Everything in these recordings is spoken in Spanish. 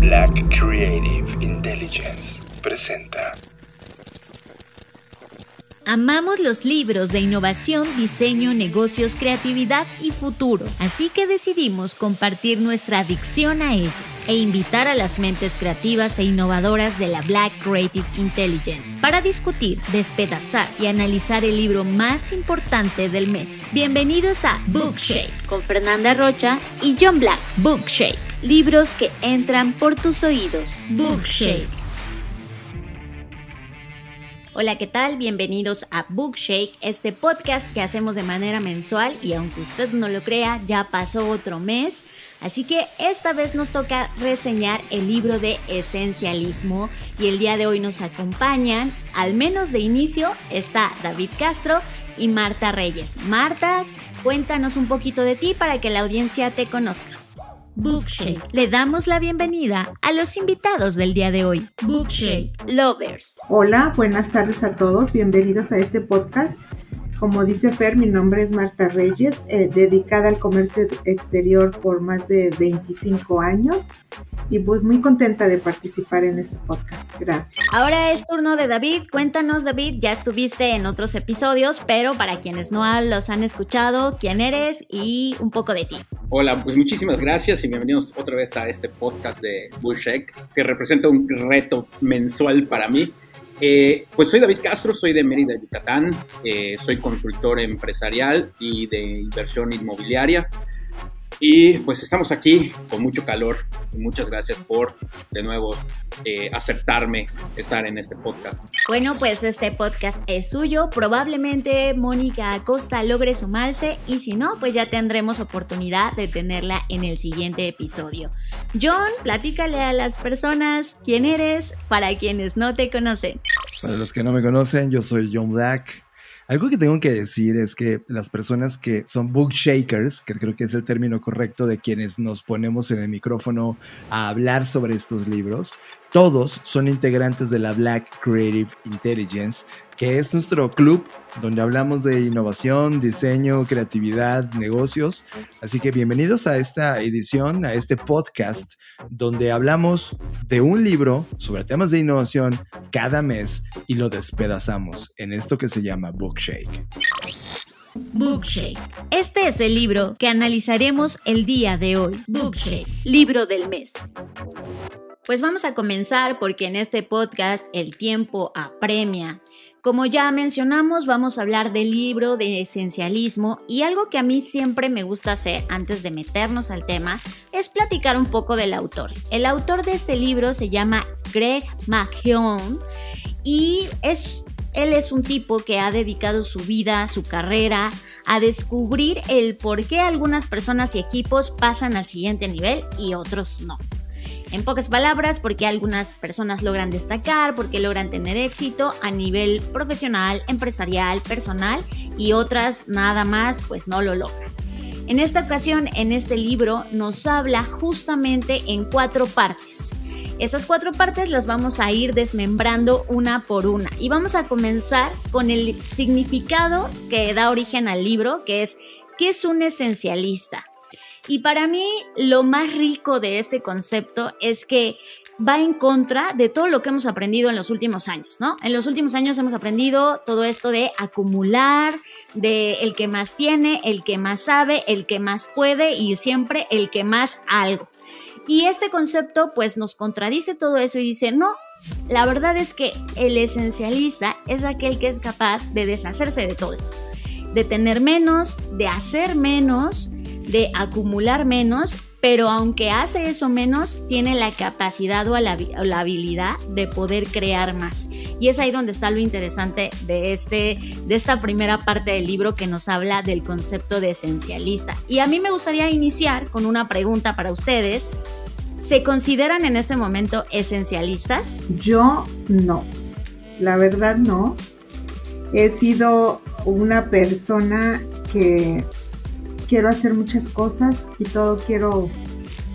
Black Creative Intelligence presenta. Amamos los libros de innovación, diseño, negocios, creatividad y futuro, así que decidimos compartir nuestra adicción a ellos e invitar a las mentes creativas e innovadoras de la Black Creative Intelligence para discutir, despedazar y analizar el libro más importante del mes. Bienvenidos a Bookshake con Fernanda Rocha y John Black. Bookshake, libros que entran por tus oídos. Bookshake. Hola, ¿qué tal? Bienvenidos a Bookshake, este podcast que hacemos de manera mensual y aunque usted no lo crea, ya pasó otro mes. Así que esta vez nos toca reseñar el libro de Esencialismo y el día de hoy nos acompañan, al menos de inicio, está David Castro y Marta Reyes. Marta, cuéntanos un poquito de ti para que la audiencia te conozca. Bookshake. Le damos la bienvenida a los invitados del día de hoy. Bookshake Lovers. Hola, buenas tardes a todos. Bienvenidos a este podcast. Como dice Fer, mi nombre es Marta Reyes, dedicada al comercio exterior por más de 25 años. Y pues muy contenta de participar en este podcast. Gracias. Ahora es turno de David. Cuéntanos, David, ya estuviste en otros episodios, pero para quienes no los han escuchado, ¿quién eres y un poco de ti? Hola, pues muchísimas gracias y bienvenidos otra vez a este podcast de Bookshake, que representa un reto mensual para mí. Pues soy David Castro, soy de Mérida, Yucatán, soy consultor empresarial y de inversión inmobiliaria. Y pues estamos aquí con mucho calor y muchas gracias por de nuevo aceptarme estar en este podcast. Bueno, pues este podcast es suyo, probablemente Mónica Acosta logre sumarse y si no, pues ya tendremos oportunidad de tenerla en el siguiente episodio. John, platícale a las personas quién eres para quienes no te conocen. Para los que no me conocen, yo soy John Black. Algo que tengo que decir es que las personas que son bookshakers, que creo que es el término correcto de quienes nos ponemos en el micrófono a hablar sobre estos libros, todos son integrantes de la Black Creative Intelligence, que es nuestro club donde hablamos de innovación, diseño, creatividad, negocios. Así que bienvenidos a esta edición, a este podcast, donde hablamos de un libro sobre temas de innovación cada mes y lo despedazamos en esto que se llama Bookshake. Bookshake. Este es el libro que analizaremos el día de hoy. Bookshake, libro del mes. Pues vamos a comenzar porque en este podcast el tiempo apremia. Como ya mencionamos, vamos a hablar del libro de Esencialismo y algo que a mí siempre me gusta hacer antes de meternos al tema es platicar un poco del autor. El autor de este libro se llama Greg McKeown y él es un tipo que ha dedicado su vida, su carrera, a descubrir el por qué algunas personas y equipos pasan al siguiente nivel y otros no. En pocas palabras, porque algunas personas logran destacar, porque logran tener éxito a nivel profesional, empresarial, personal y otras nada más pues no lo logran. En esta ocasión, en este libro nos habla justamente en 4 partes. Esas 4 partes las vamos a ir desmembrando una por una y vamos a comenzar con el significado que da origen al libro, que es ¿qué es un esencialista? Y para mí lo más rico de este concepto es que va en contra de todo lo que hemos aprendido en los últimos años, ¿no? En los últimos años hemos aprendido todo esto de acumular, de el que más tiene, el que más sabe, el que más puede y siempre el que más algo. Y este concepto pues nos contradice todo eso y dice, no, la verdad es que el esencialista es aquel que es capaz de deshacerse de todo eso, de tener menos, de hacer menos, de acumular menos, pero aunque hace eso menos, tiene la capacidad o la habilidad de poder crear más. Y es ahí donde está lo interesante de esta primera parte del libro que nos habla del concepto de esencialista. Y a mí me gustaría iniciar con una pregunta para ustedes. ¿Se consideran en este momento esencialistas? Yo no. La verdad no. He sido una persona que quiero hacer muchas cosas y todo quiero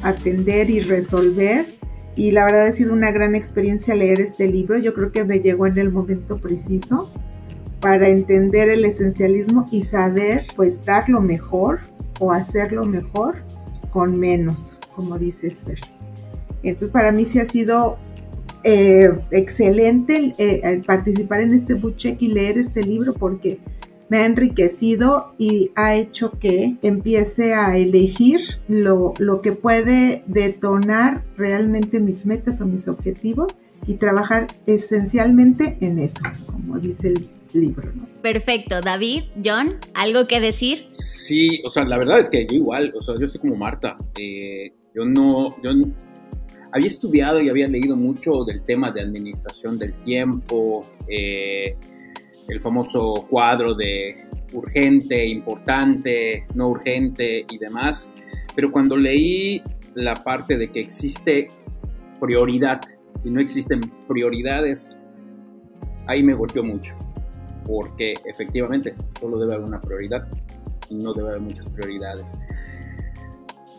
atender y resolver y la verdad ha sido una gran experiencia leer este libro. Yo creo que me llegó en el momento preciso para entender el esencialismo y saber pues dar lo mejor o hacerlo mejor con menos, como dices, Fer. Entonces, para mí sí ha sido excelente participar en este Bookshake y leer este libro, porque me ha enriquecido y ha hecho que empiece a elegir lo que puede detonar realmente mis metas o mis objetivos y trabajar esencialmente en eso, como dice el libro, ¿no? Perfecto. David, John, ¿algo que decir? Sí, o sea, la verdad es que yo igual, o sea, yo estoy como Marta. Yo había estudiado y había leído mucho del tema de administración del tiempo, el famoso cuadro de urgente, importante, no urgente y demás, pero cuando leí la parte de que existe prioridad y no existen prioridades, ahí me golpeó mucho, porque efectivamente solo debe haber una prioridad y no debe haber muchas prioridades.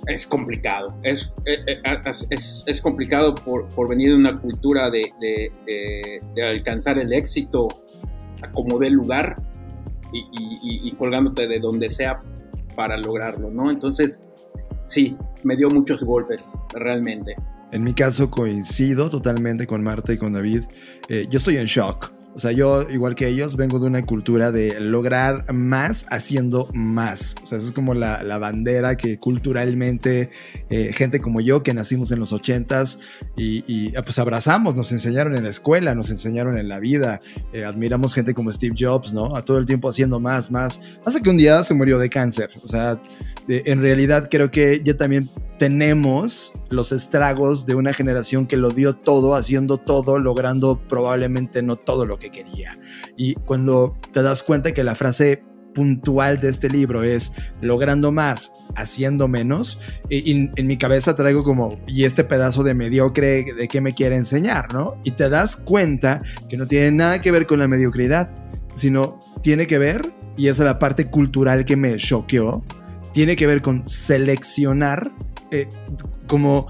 Es complicado, es complicado por venir de una cultura de alcanzar el éxito acomodé el lugar y colgándote de donde sea para lograrlo, ¿no? Entonces, sí, me dio muchos golpes, realmente. En mi caso coincido totalmente con Marta y con David. Yo estoy en shock. O sea, yo, igual que ellos, vengo de una cultura de lograr más haciendo más. O sea, esa es como la bandera que culturalmente gente como yo, que nacimos en los 80s y pues abrazamos, nos enseñaron en la escuela, nos enseñaron en la vida. Admiramos gente como Steve Jobs, ¿no? A todo el tiempo haciendo más, más. Hasta que un día se murió de cáncer. O sea, en realidad creo que yo también... tenemos los estragos de una generación que lo dio todo, haciendo todo, logrando probablemente no todo lo que quería. Y cuando te das cuenta que la frase puntual de este libro es logrando más, haciendo menos, y en mi cabeza traigo como, y este pedazo de mediocre, ¿de qué me quiere enseñar, no? Y te das cuenta que no tiene nada que ver con la mediocridad, sino tiene que ver, y esa es la parte cultural que me choqueó, tiene que ver con seleccionar. Como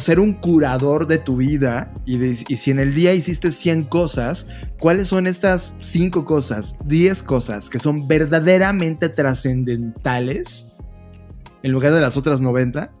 ser un curador de tu vida y si en el día hiciste 100 cosas, ¿cuáles son estas 5 cosas, 10 cosas que son verdaderamente trascendentales en lugar de las otras 90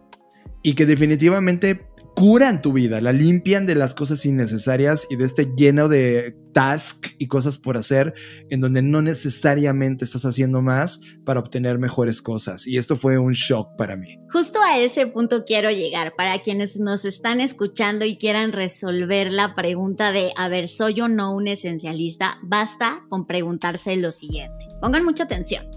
y que definitivamente curan tu vida, la limpian de las cosas innecesarias y de este lleno de tasks y cosas por hacer en donde no necesariamente estás haciendo más para obtener mejores cosas? Y esto fue un shock para mí. Justo a ese punto quiero llegar, para quienes nos están escuchando y quieran resolver la pregunta de, a ver, ¿soy o no un esencialista? Basta con preguntarse lo siguiente. Pongan mucha atención.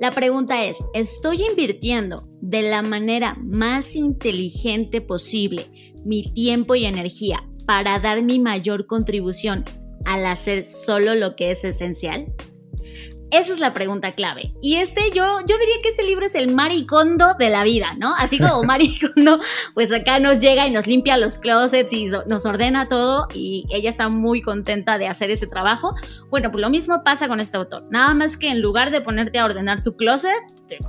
La pregunta es, ¿estoy invirtiendo de la manera más inteligente posible mi tiempo y energía para dar mi mayor contribución al hacer solo lo que es esencial? Esa es la pregunta clave. Y yo diría que este libro es el Marie Kondo de la vida, ¿no? Así como Marie Kondo, pues acá nos llega y nos limpia los closets y nos ordena todo y ella está muy contenta de hacer ese trabajo. Bueno, pues lo mismo pasa con este autor. Nada más que en lugar de ponerte a ordenar tu closet,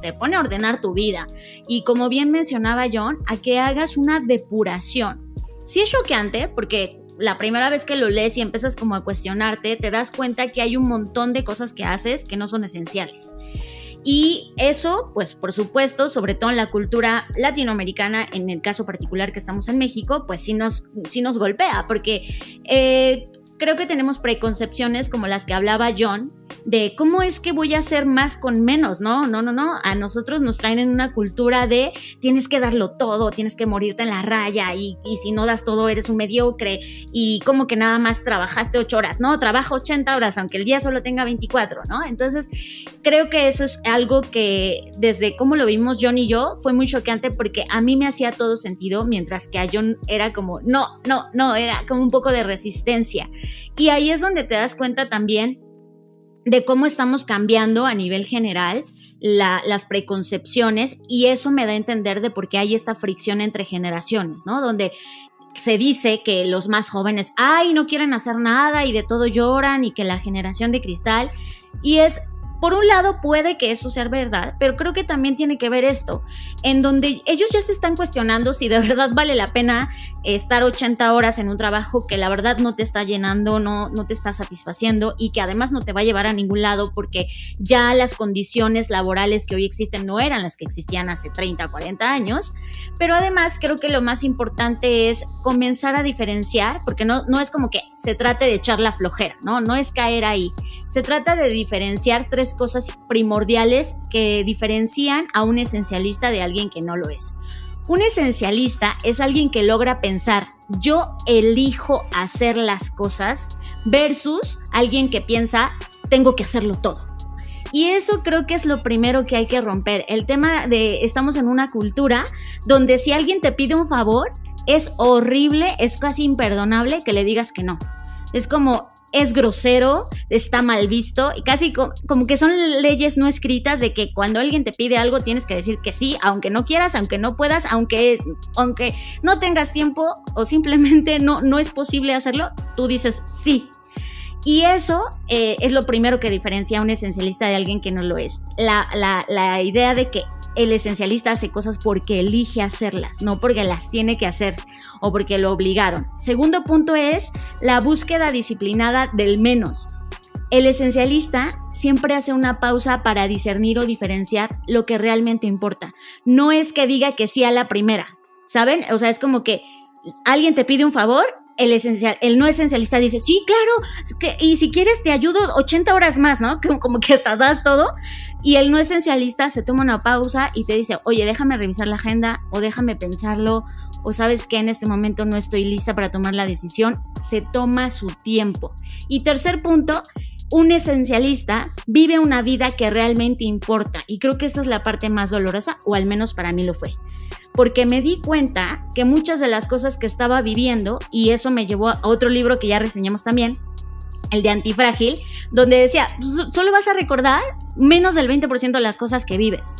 te pone a ordenar tu vida. Y como bien mencionaba John, a que hagas una depuración. Sí es choqueante porque... la primera vez que lo lees y empiezas como a cuestionarte, te das cuenta que hay un montón de cosas que haces que no son esenciales. Y eso, pues por supuesto, sobre todo en la cultura latinoamericana, en el caso particular que estamos en México, pues sí nos golpea, porque creo que tenemos preconcepciones como las que hablaba John, de cómo es que voy a hacer más con menos. No, a nosotros nos traen en una cultura de tienes que darlo todo, tienes que morirte en la raya y si no das todo eres un mediocre y como que nada más trabajaste 8 horas, no, trabaja 80 horas aunque el día solo tenga 24, ¿no? Entonces creo que eso es algo que desde cómo lo vimos John y yo fue muy choqueante, porque a mí me hacía todo sentido, mientras que a John era como no, era como un poco de resistencia. Y ahí es donde te das cuenta también de cómo estamos cambiando a nivel general las preconcepciones, y eso me da a entender de por qué hay esta fricción entre generaciones, ¿no? Donde se dice que los más jóvenes, no quieren hacer nada y de todo lloran y que la generación de cristal, y es Por un lado puede que eso sea verdad, pero creo que también tiene que ver esto, en donde ellos ya se están cuestionando si de verdad vale la pena estar 80 horas en un trabajo que la verdad no te está llenando, no te está satisfaciendo y que además no te va a llevar a ningún lado porque ya las condiciones laborales que hoy existen no eran las que existían hace 30 o 40 años. Pero además creo que lo más importante es comenzar a diferenciar, porque no es como que se trate de echar la flojera, no es caer ahí. Se trata de diferenciar tres cosas primordiales que diferencian a un esencialista de alguien que no lo es. Un esencialista es alguien que logra pensar, yo elijo hacer las cosas, versus alguien que piensa, tengo que hacerlo todo. Y eso creo que es lo primero que hay que romper. El tema de estamos en una cultura donde si alguien te pide un favor, es horrible, es casi imperdonable que le digas que no. Es como... es grosero, está mal visto, y casi como que son leyes no escritas de que cuando alguien te pide algo tienes que decir que sí, aunque no quieras, aunque no puedas, aunque no tengas tiempo o simplemente no es posible hacerlo, tú dices sí. Y eso es lo primero que diferencia a un esencialista de alguien que no lo es. La idea de que el esencialista hace cosas porque elige hacerlas, no porque las tiene que hacer o porque lo obligaron. Segundo punto es la búsqueda disciplinada del menos. El esencialista siempre hace una pausa para discernir o diferenciar lo que realmente importa. No es que diga que sí a la primera, ¿saben? O sea, es como que alguien te pide un favor, el no esencialista dice, sí, claro, y si quieres te ayudo 80 horas más, ¿no? Como que hasta das todo. Y el no esencialista se toma una pausa y te dice, oye, déjame revisar la agenda o déjame pensarlo o sabes que en este momento no estoy lista para tomar la decisión. Se toma su tiempo. Y tercer punto, un esencialista vive una vida que realmente importa. Y creo que esta es la parte más dolorosa, o al menos para mí lo fue. Porque me di cuenta que muchas de las cosas que estaba viviendo, y eso me llevó a otro libro que ya reseñamos también, el de Antifrágil, donde decía, solo vas a recordar menos del 20% de las cosas que vives.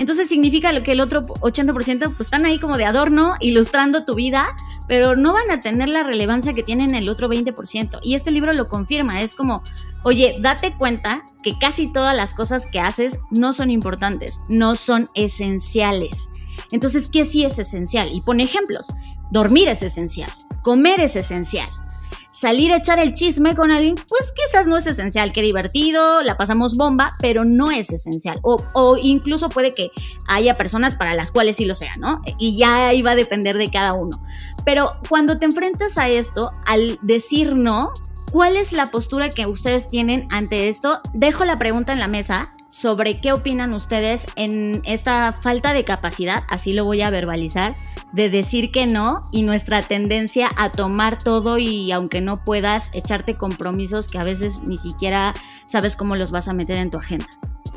Entonces significa que el otro 80% pues están ahí como de adorno, ilustrando tu vida, pero no van a tener la relevancia que tienen el otro 20%. Y este libro lo confirma, es como, oye, date cuenta que casi todas las cosas que haces no son importantes, no son esenciales. Entonces, ¿qué sí es esencial? Y pone ejemplos. Dormir es esencial, comer es esencial, salir a echar el chisme con alguien, pues quizás no es esencial, qué divertido, la pasamos bomba, pero no es esencial. O incluso puede que haya personas para las cuales sí lo sea, ¿no? Y ya ahí va a depender de cada uno. Pero cuando te enfrentas a esto, al decir no, ¿cuál es la postura que ustedes tienen ante esto? Dejo la pregunta en la mesa sobre qué opinan ustedes en esta falta de capacidad, así lo voy a verbalizar, de decir que no, y nuestra tendencia a tomar todo y aunque no puedas, echarte compromisos que a veces ni siquiera sabes cómo los vas a meter en tu agenda.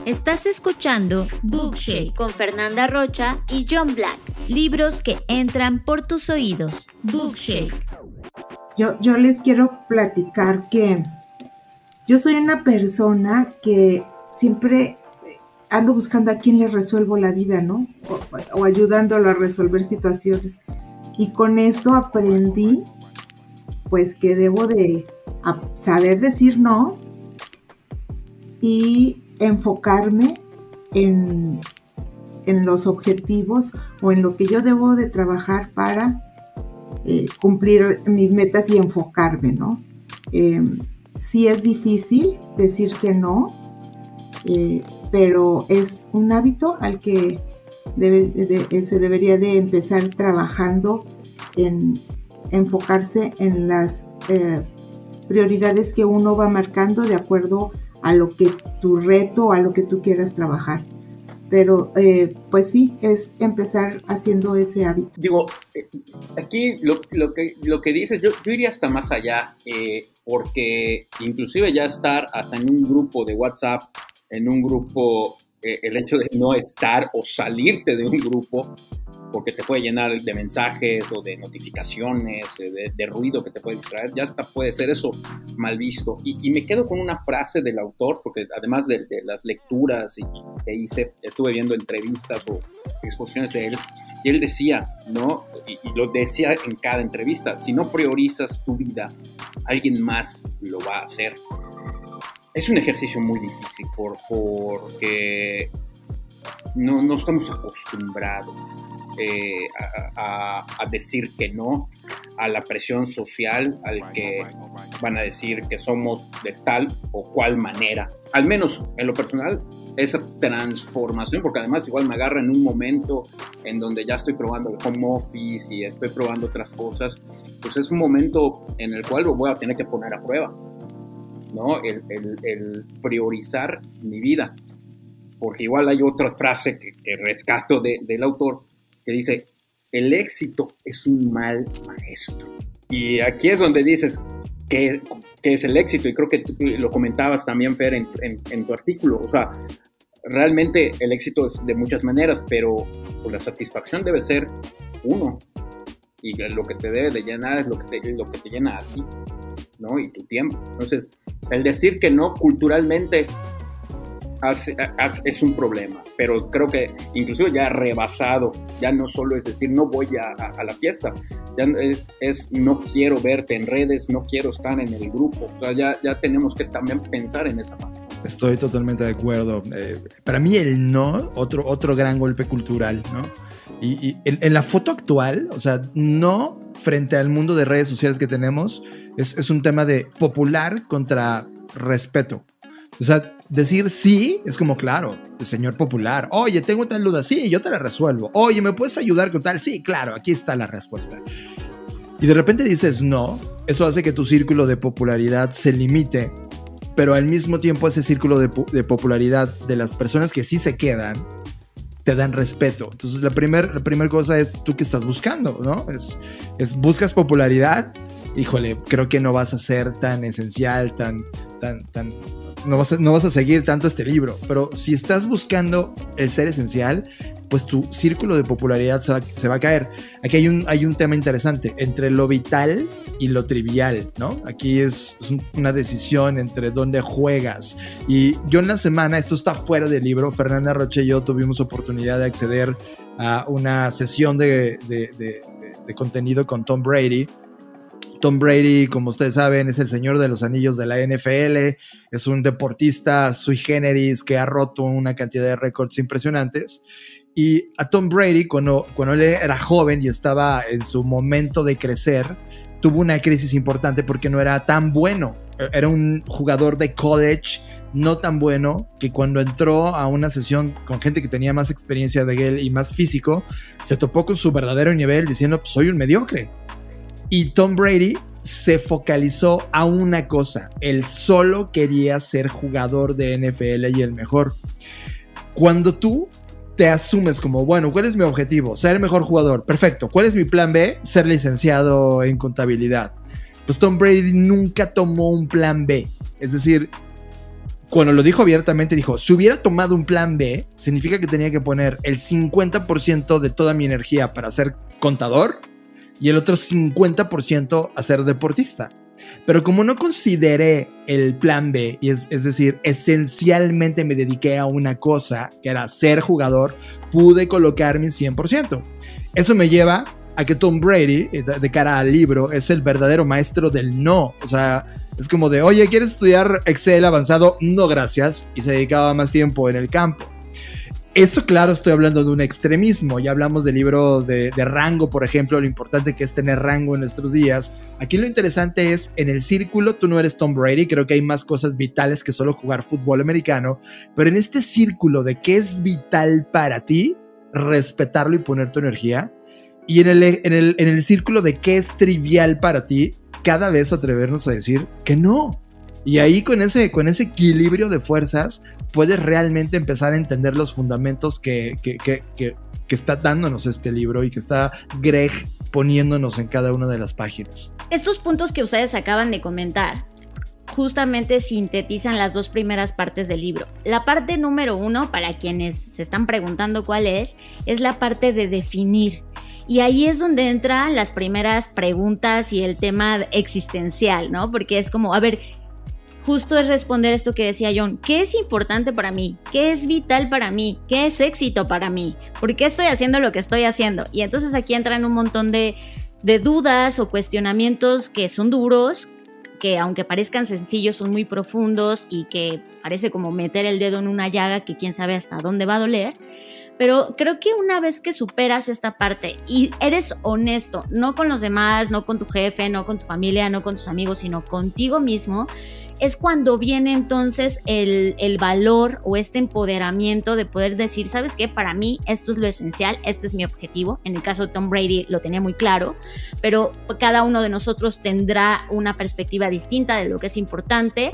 Estás escuchando Bookshake con Fernanda Rocha y John Black, libros que entran por tus oídos. Bookshake. Yo les quiero platicar que yo soy una persona que siempre ando buscando a quién le resuelvo la vida, ¿no? O ayudándolo a resolver situaciones. Y con esto aprendí, pues, que debo de saber decir no y enfocarme en los objetivos o en lo que yo debo de trabajar para cumplir mis metas y enfocarme, ¿no? Sí es difícil decir que no, pero es un hábito al que se debería de empezar trabajando en enfocarse en las prioridades que uno va marcando de acuerdo a lo que tu reto, a lo que tú quieras trabajar. Pero pues sí, es empezar haciendo ese hábito. Digo, aquí lo que dices, yo iría hasta más allá, porque inclusive ya estar hasta en un grupo de WhatsApp, en un grupo, el hecho de no estar o salirte de un grupo, porque te puede llenar de mensajes o de notificaciones, de ruido que te puede distraer, ya hasta puede ser eso mal visto. Y me quedo con una frase del autor, porque además de las lecturas que hice, estuve viendo entrevistas o exposiciones de él, y él decía, ¿no? Y lo decía en cada entrevista, si no priorizas tu vida, alguien más lo va a hacer. es un ejercicio muy difícil porque no estamos acostumbrados a decir que no a la presión social, al que van a decir que somos de tal o cual manera. Al menos en lo personal, esa transformación, porque además igual me agarra en un momento en donde ya estoy probando el home office y estoy probando otras cosas, pues es un momento en el cual lo voy a tener que poner a prueba, ¿no? El priorizar mi vida, porque igual hay otra frase que rescato del autor, que dice, el éxito es un mal maestro. Y aquí es donde dices, ¿qué es el éxito? Y creo que tú lo comentabas también, Fer, en tu artículo. O sea, realmente el éxito es de muchas maneras, pero pues, la satisfacción debe ser uno. Y lo que te debe de llenar es lo que te llena a ti, ¿no? Y tu tiempo. Entonces, el decir que no culturalmente es un problema, pero creo que incluso ya rebasado, ya no solo es decir no voy a la fiesta, ya es no quiero verte en redes, no quiero estar en el grupo, o sea, ya tenemos que también pensar en esa parte. Estoy totalmente de acuerdo. Para mí el no, otro gran golpe cultural, ¿no? Y en la foto actual, o sea, no frente al mundo de redes sociales que tenemos, es un tema de popular contra respeto. O sea, decir sí es como, claro, el señor popular. Oye, tengo tal duda. Sí, yo te la resuelvo. Oye, ¿me puedes ayudar con tal? Sí, claro, aquí está la respuesta. Y de repente dices no. Eso hace que tu círculo de popularidad se limite. Pero al mismo tiempo ese círculo de popularidad de las personas que sí se quedan te dan respeto. Entonces la primer cosa es tú que estás buscando, ¿no? Buscas popularidad. Híjole, creo que no vas a ser tan esencial, tan no vas a seguir tanto este libro, pero si estás buscando el ser esencial, pues tu círculo de popularidad se va a caer. Aquí hay un tema interesante entre lo vital y lo trivial, ¿no? Aquí es una decisión entre dónde juegas. Y yo en la semana, esto está fuera del libro, Fernanda Rocha y yo tuvimos oportunidad de acceder a una sesión de contenido con Tom Brady. Tom Brady, como ustedes saben, es el señor de los anillos de la NFL, es un deportista sui generis que ha roto una cantidad de récords impresionantes. Y a Tom Brady, cuando él era joven y estaba en su momento de crecer, tuvo una crisis importante porque no era tan bueno. Era un jugador de college no tan bueno que cuando entró a una sesión con gente que tenía más experiencia de él y más físico, se topó con su verdadero nivel diciendo, soy un mediocre. Y Tom Brady se focalizó a una cosa. Él solo quería ser jugador de NFL y el mejor. Cuando tú te asumes como, bueno, ¿cuál es mi objetivo? Ser el mejor jugador. Perfecto. ¿Cuál es mi plan B? Ser licenciado en contabilidad. Pues Tom Brady nunca tomó un plan B. Es decir, cuando lo dijo abiertamente, dijo, si hubiera tomado un plan B, significa que tenía que poner el 50% de toda mi energía para ser contador y el otro 50% a ser deportista. Pero como no consideré el plan B, y es decir, esencialmente me dediqué a una cosa, que era ser jugador, pude colocar mi 100%. Eso me lleva a que Tom Brady, de cara al libro, es el verdadero maestro del no. O sea, es como de, oye, ¿quieres estudiar Excel avanzado? No, gracias. Y se dedicaba más tiempo en el campo. Eso, claro, estoy hablando de un extremismo. Ya hablamos del libro de rango, por ejemplo, lo importante que es tener rango en nuestros días. Aquí lo interesante es, en el círculo, tú no eres Tom Brady, creo que hay más cosas vitales que solo jugar fútbol americano, pero en este círculo de qué es vital para ti, respetarlo y poner tu energía, y en el círculo de qué es trivial para ti, cada vez atrevernos a decir que no. Y ahí con ese equilibrio de fuerzas puedes realmente empezar a entender los fundamentos que está dándonos este libro y que está Greg poniéndonos en cada una de las páginas. Estos puntos que ustedes acaban de comentar justamente sintetizan las dos primeras partes del libro. La parte número 1, para quienes se están preguntando cuál es la parte de definir. Y ahí es donde entran las primeras preguntas y el tema existencial, ¿no? Porque es como, a ver, justo es responder esto que decía John. ¿Qué es importante para mí? ¿Qué es vital para mí? ¿Qué es éxito para mí? ¿Por qué estoy haciendo lo que estoy haciendo? Y entonces aquí entran un montón de dudas o cuestionamientos que son duros, que aunque parezcan sencillos son muy profundos y que parece como meter el dedo en una llaga que quién sabe hasta dónde va a doler. Pero creo que una vez que superas esta parte y eres honesto, no con los demás, no con tu jefe, no con tu familia, no con tus amigos, sino contigo mismo, es cuando viene entonces el valor o este empoderamiento de poder decir, ¿sabes qué? Para mí esto es lo esencial, este es mi objetivo. En el caso de Tom Brady lo tenía muy claro, pero cada uno de nosotros tendrá una perspectiva distinta de lo que es importante.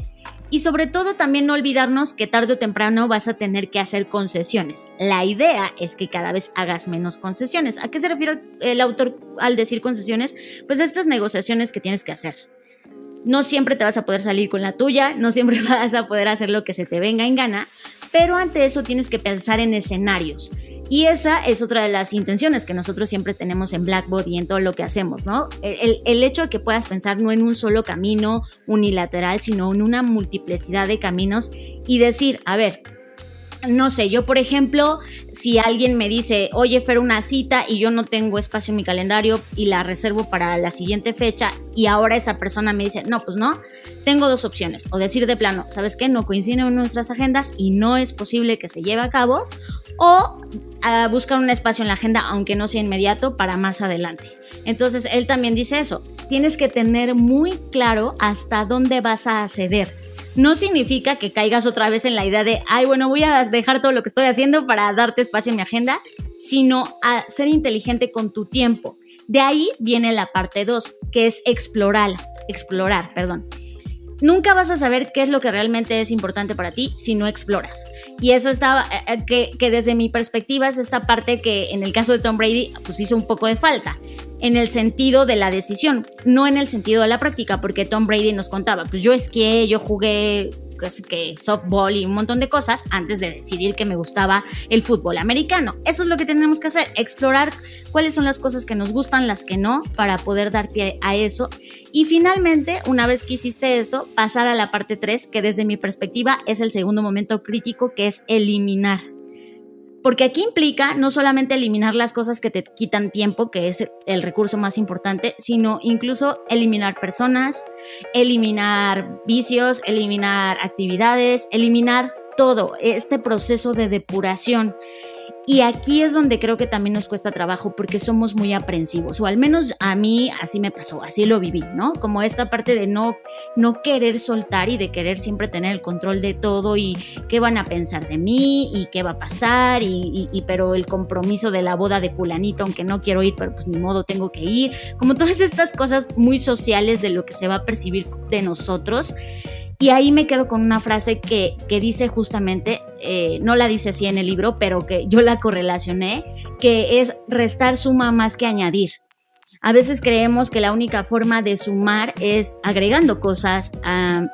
Y sobre todo también no olvidarnos que tarde o temprano vas a tener que hacer concesiones. La idea es que cada vez hagas menos concesiones. ¿A qué se refiere el autor al decir concesiones? Pues estas negociaciones que tienes que hacer. No siempre te vas a poder salir con la tuya, no siempre vas a poder hacer lo que se te venga en gana, pero ante eso tienes que pensar en escenarios. Y esa es otra de las intenciones que nosotros siempre tenemos en Blackbot y en todo lo que hacemos, ¿no? El hecho de que puedas pensar no en un solo camino unilateral, sino en una multiplicidad de caminos y decir, a ver, no sé, yo por ejemplo, si alguien me dice, oye Fer, una cita y yo no tengo espacio en mi calendario y la reservo para la siguiente fecha y ahora esa persona me dice, no, pues no, tengo dos opciones, o decir de plano, ¿sabes qué? No coinciden nuestras agendas y no es posible que se lleve a cabo, o buscar un espacio en la agenda, aunque no sea inmediato, para más adelante. Entonces él también dice eso, tienes que tener muy claro hasta dónde vas a acceder. No significa que caigas otra vez en la idea de, ay, bueno, voy a dejar todo lo que estoy haciendo para darte espacio en mi agenda, sino a ser inteligente con tu tiempo. De ahí viene la parte 2, que es explorar. Nunca vas a saber qué es lo que realmente es importante para ti si no exploras. Y eso está, que desde mi perspectiva es esta parte que en el caso de Tom Brady pues hizo un poco de falta. En el sentido de la decisión, no en el sentido de la práctica, porque Tom Brady nos contaba, pues yo esquié, yo jugué softball y un montón de cosas antes de decidir que me gustaba el fútbol americano. Eso es lo que tenemos que hacer, explorar cuáles son las cosas que nos gustan, las que no, para poder dar pie a eso. Y finalmente, una vez que hiciste esto, pasar a la parte 3, que desde mi perspectiva es el segundo momento crítico, que es eliminar. Porque aquí implica no solamente eliminar las cosas que te quitan tiempo, que es el recurso más importante, sino incluso eliminar personas, eliminar vicios, eliminar actividades, eliminar todo este proceso de depuración. Y aquí es donde creo que también nos cuesta trabajo porque somos muy aprensivos, o al menos a mí así me pasó, así lo viví, ¿no? Como esta parte de no querer soltar y de querer siempre tener el control de todo y qué van a pensar de mí y qué va a pasar y pero el compromiso de la boda de fulanito, aunque no quiero ir, pero pues ni modo tengo que ir, como todas estas cosas muy sociales de lo que se va a percibir de nosotros. Y ahí me quedo con una frase que dice justamente, no la dice así en el libro, pero que yo la correlacioné, que es restar suma más que añadir. A veces creemos que la única forma de sumar es agregando cosas,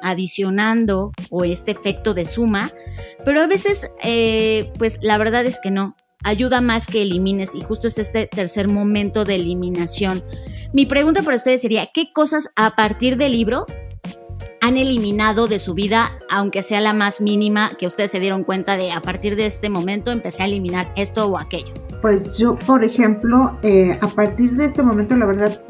adicionando o este efecto de suma, pero a veces pues la verdad es que no. Ayuda más que elimines y justo es este tercer momento de eliminación. Mi pregunta para ustedes sería, ¿qué cosas a partir del libro han eliminado de su vida, aunque sea la más mínima, que ustedes se dieron cuenta de a partir de este momento empecé a eliminar esto o aquello? Pues yo, por ejemplo, a partir de este momento, la verdad,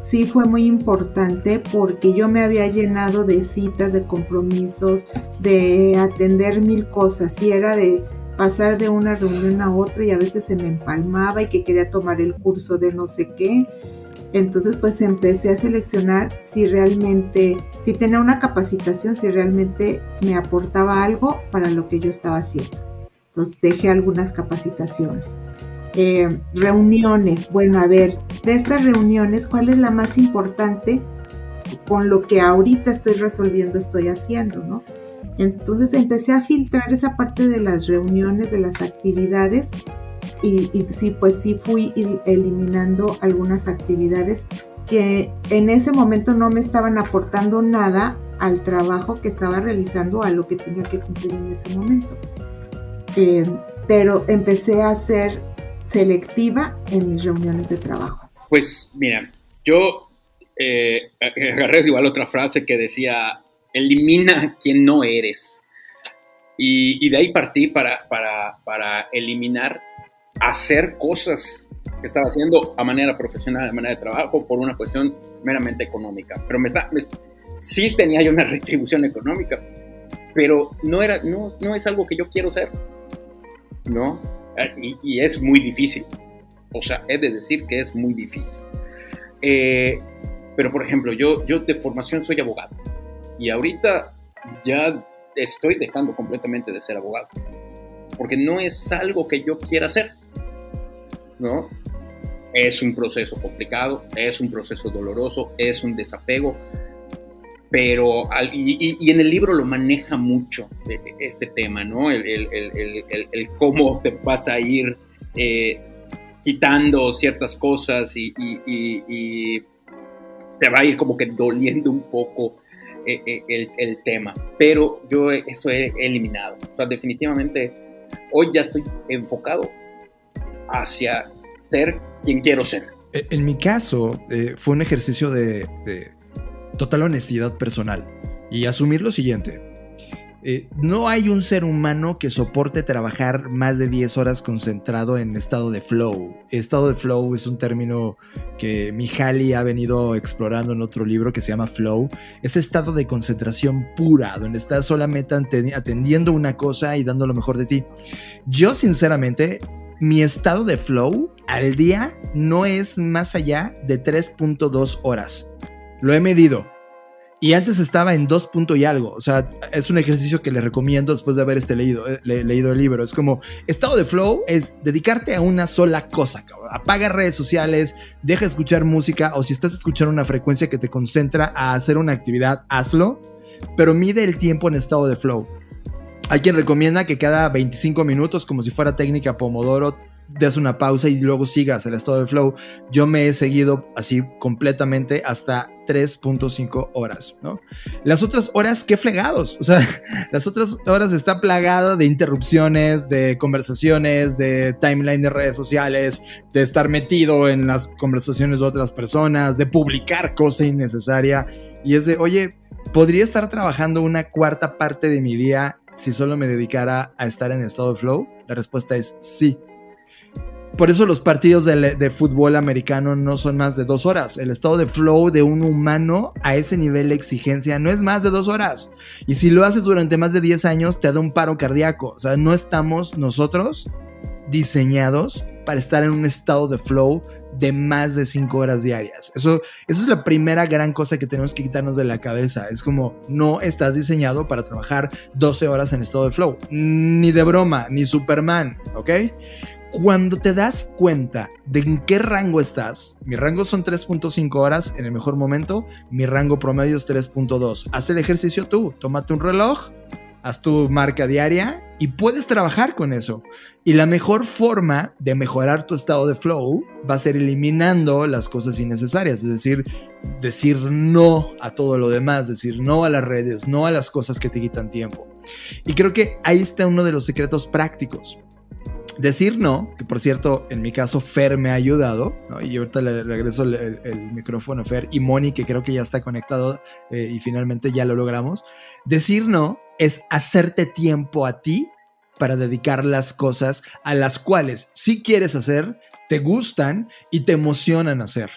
sí fue muy importante porque yo me había llenado de citas, de compromisos, de atender mil cosas y era de pasar de una reunión a otra y a veces se me empalmaba y que quería tomar el curso de no sé qué. Entonces pues empecé a seleccionar si tenía una capacitación, si realmente me aportaba algo para lo que yo estaba haciendo. Entonces dejé algunas capacitaciones. Reuniones, bueno, a ver, de estas reuniones, ¿cuál es la más importante con lo que ahorita estoy resolviendo, estoy haciendo, ¿no? Entonces empecé a filtrar esa parte de las reuniones, de las actividades. Y sí, pues sí fui eliminando algunas actividades que en ese momento no me estaban aportando nada al trabajo que estaba realizando, a lo que tenía que cumplir en ese momento. Pero empecé a ser selectiva en mis reuniones de trabajo. Pues mira, yo agarré igual otra frase que decía, elimina a quien no eres. Y de ahí partí para eliminar hacer cosas que estaba haciendo a manera profesional, a manera de trabajo, por una cuestión meramente económica. Pero sí tenía yo una retribución económica, pero no es algo que yo quiero ser, ¿no? Y es muy difícil, o sea, he de decir que es muy difícil. Pero, por ejemplo, yo de formación soy abogado y ahorita ya estoy dejando completamente de ser abogado porque no es algo que yo quiera hacer, ¿no? Es un proceso complicado, es un proceso doloroso, es un desapego, pero y en el libro lo maneja mucho este tema, ¿no? El cómo te vas a ir quitando ciertas cosas y te va a ir como que doliendo un poco el tema, pero yo eso he eliminado, o sea, definitivamente hoy ya estoy enfocado hacia ser quien quiero ser. En mi caso fue un ejercicio de total honestidad personal y asumir lo siguiente: no hay un ser humano que soporte trabajar más de 10 horas concentrado en estado de flow. Estado de flow es un término que Mihaly ha venido explorando en otro libro que se llama Flow. Es estado de concentración pura, donde estás solamente atendiendo una cosa y dando lo mejor de ti. Yo sinceramente, mi estado de flow al día no es más allá de 3.2 horas. Lo he medido. Y antes estaba en 2 y algo. O sea, es un ejercicio que les recomiendo después de haber leído el libro. Es como, estado de flow es dedicarte a una sola cosa, cabrón. Apaga redes sociales, deja escuchar música, o si estás escuchando una frecuencia que te concentra a hacer una actividad, hazlo, pero mide el tiempo en estado de flow. Hay quien recomienda que cada 25 minutos, como si fuera técnica Pomodoro, des una pausa y luego sigas el estado de flow. Yo me he seguido así completamente hasta 3.5 horas, ¿no? Las otras horas, qué fregados. O sea, las otras horas está plagada de interrupciones, de conversaciones, de timeline de redes sociales, de estar metido en las conversaciones de otras personas, de publicar cosa innecesaria. Y es de, oye, podría estar trabajando una cuarta parte de mi día si solo me dedicara a estar en estado de flow. La respuesta es sí. Por eso los partidos de fútbol americano no son más de 2 horas. El estado de flow de un humano a ese nivel de exigencia no es más de 2 horas. Y si lo haces durante más de 10 años, te da un paro cardíaco. O sea, no estamos nosotros diseñados para estar en un estado de flow de más de 5 horas diarias. Eso es la primera gran cosa que tenemos que quitarnos de la cabeza. Es como, no estás diseñado para trabajar 12 horas en estado de flow. Ni de broma, ni Superman, ¿ok? Cuando te das cuenta de en qué rango estás, mi rango son 3.5 horas en el mejor momento, mi rango promedio es 3.2. Haz el ejercicio tú, tómate un reloj, haz tu marca diaria y puedes trabajar con eso. Y la mejor forma de mejorar tu estado de flow va a ser eliminando las cosas innecesarias, es decir, decir no a todo lo demás, decir no a las redes, no a las cosas que te quitan tiempo. Y creo que ahí está uno de los secretos prácticos. Decir no, que por cierto, en mi caso, Fer me ha ayudado, ¿no? Y ahorita le regreso el micrófono a Fer y Moni, que creo que ya está conectado y finalmente ya lo logramos. Decir no es hacerte tiempo a ti para dedicar las cosas a las cuales sí quieres hacer, te gustan y te emocionan hacer.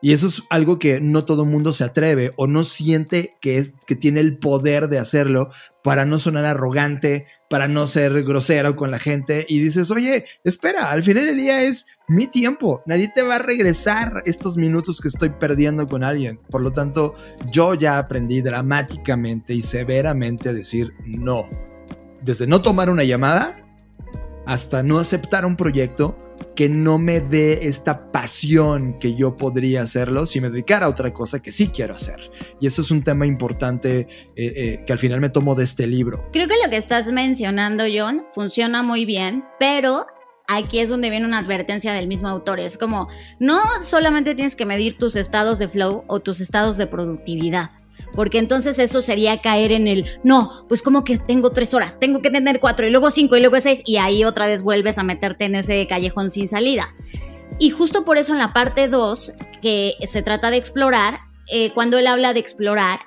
Y eso es algo que no todo mundo se atreve o no siente que tiene el poder de hacerlo, para no sonar arrogante, para no ser grosero con la gente. Y dices, oye, espera, al final del día es mi tiempo. Nadie te va a regresar estos minutos que estoy perdiendo con alguien. Por lo tanto, yo ya aprendí dramáticamente y severamente a decir no. Desde no tomar una llamada hasta no aceptar un proyecto que no me dé esta pasión que yo podría hacerlo si me dedicara a otra cosa que sí quiero hacer. Y eso es un tema importante que al final me tomo de este libro. Creo que lo que estás mencionando, John, funciona muy bien, pero aquí es donde viene una advertencia del mismo autor. Es como, no solamente tienes que medir tus estados de flow o tus estados de productividad, porque entonces eso sería caer en el no, pues como que tengo 3 horas, tengo que tener 4 y luego 5 y luego 6, y ahí otra vez vuelves a meterte en ese callejón sin salida. Y justo por eso en la parte 2, que se trata de explorar, cuando él habla de explorar,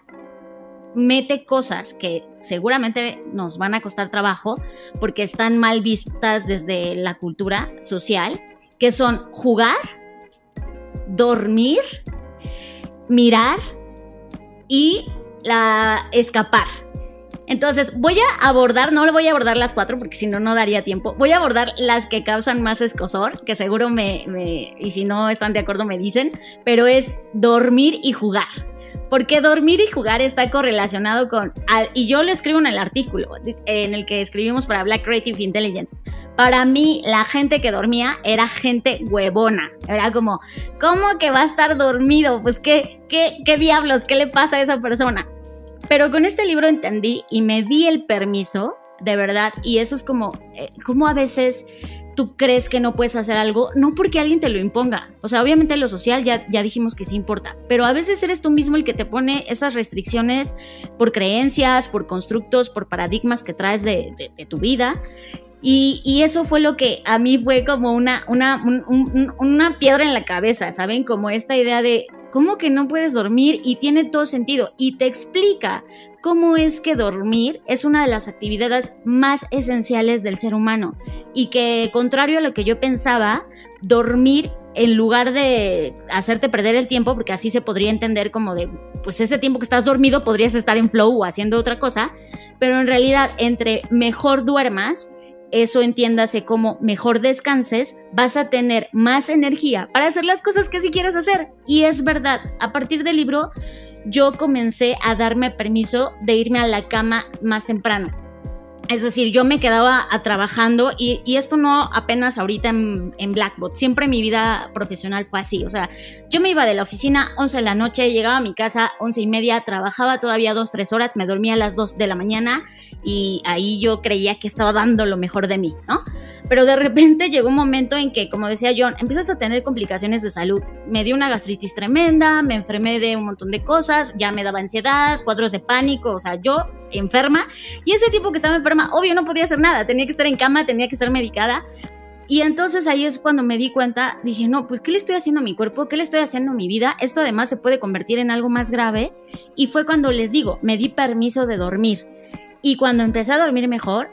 mete cosas que seguramente nos van a costar trabajo porque están mal vistas desde la cultura social, que son jugar, dormir, mirar y escapar. Entonces voy a abordar, no le voy a abordar las cuatro porque si no, no daría tiempo. Voy a abordar las que causan más escozor, que seguro y si no están de acuerdo me dicen, pero es dormir y jugar. Porque dormir y jugar está correlacionado con, y yo lo escribo en el artículo en el que escribimos para Black Creative Intelligence. Para mí, la gente que dormía era gente huevona. Era como, ¿cómo que va a estar dormido? Pues qué diablos, ¿qué le pasa a esa persona? Pero con este libro entendí y me di el permiso, de verdad, y eso es como a veces tú crees que no puedes hacer algo, no porque alguien te lo imponga. O sea, obviamente lo social ya dijimos que sí importa, pero a veces eres tú mismo el que te pone esas restricciones por creencias, por constructos, por paradigmas que traes de tu vida. Y eso fue lo que a mí fue como una piedra en la cabeza, ¿saben? Como esta idea de cómo que no puedes dormir, y tiene todo sentido, y te explica cómo es que dormir es una de las actividades más esenciales del ser humano, y que, contrario a lo que yo pensaba, dormir, en lugar de hacerte perder el tiempo, porque así se podría entender como de, pues ese tiempo que estás dormido podrías estar en flow o haciendo otra cosa, pero en realidad entre mejor duermas, eso entiéndase como mejor descanses, vas a tener más energía para hacer las cosas que sí quieres hacer. Y es verdad, a partir del libro yo comencé a darme permiso de irme a la cama más temprano. Es decir, yo me quedaba trabajando, y esto no apenas ahorita en Blackbot, siempre mi vida profesional fue así. O sea, yo me iba de la oficina 11 de la noche, llegaba a mi casa 11:30, trabajaba todavía 2-3 horas, me dormía a las 2 de la mañana y ahí yo creía que estaba dando lo mejor de mí, ¿no? Pero de repente llegó un momento en que, como decía John, empiezas a tener complicaciones de salud. Me dio una gastritis tremenda, me enfermé de un montón de cosas, ya me daba ansiedad, cuadros de pánico, o sea, yo enferma, y ese tiempo que estaba enferma, obvio, no podía hacer nada, tenía que estar en cama, tenía que estar medicada. Y entonces ahí es cuando me di cuenta, dije, no, pues ¿qué le estoy haciendo a mi cuerpo? ¿Qué le estoy haciendo a mi vida? Esto además se puede convertir en algo más grave. Y fue cuando, les digo, me di permiso de dormir, y cuando empecé a dormir mejor,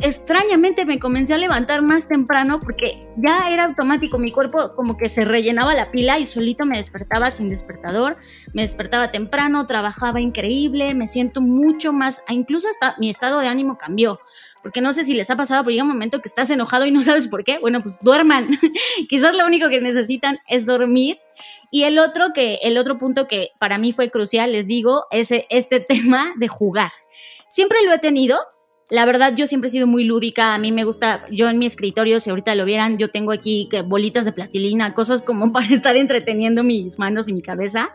extrañamente me comencé a levantar más temprano, porque ya era automático, mi cuerpo como que se rellenaba la pila y solito me despertaba sin despertador, me despertaba temprano, trabajaba increíble, me siento mucho más, incluso hasta mi estado de ánimo cambió, porque no sé si les ha pasado, pero llega un momento que estás enojado y no sabes por qué. Bueno, pues duerman, quizás lo único que necesitan es dormir. Y el otro punto que para mí fue crucial, les digo, es este tema de jugar. Siempre lo he tenido. La verdad, yo siempre he sido muy lúdica, a mí me gusta, yo en mi escritorio, si ahorita lo vieran, yo tengo aquí bolitas de plastilina, cosas como para estar entreteniendo mis manos y mi cabeza,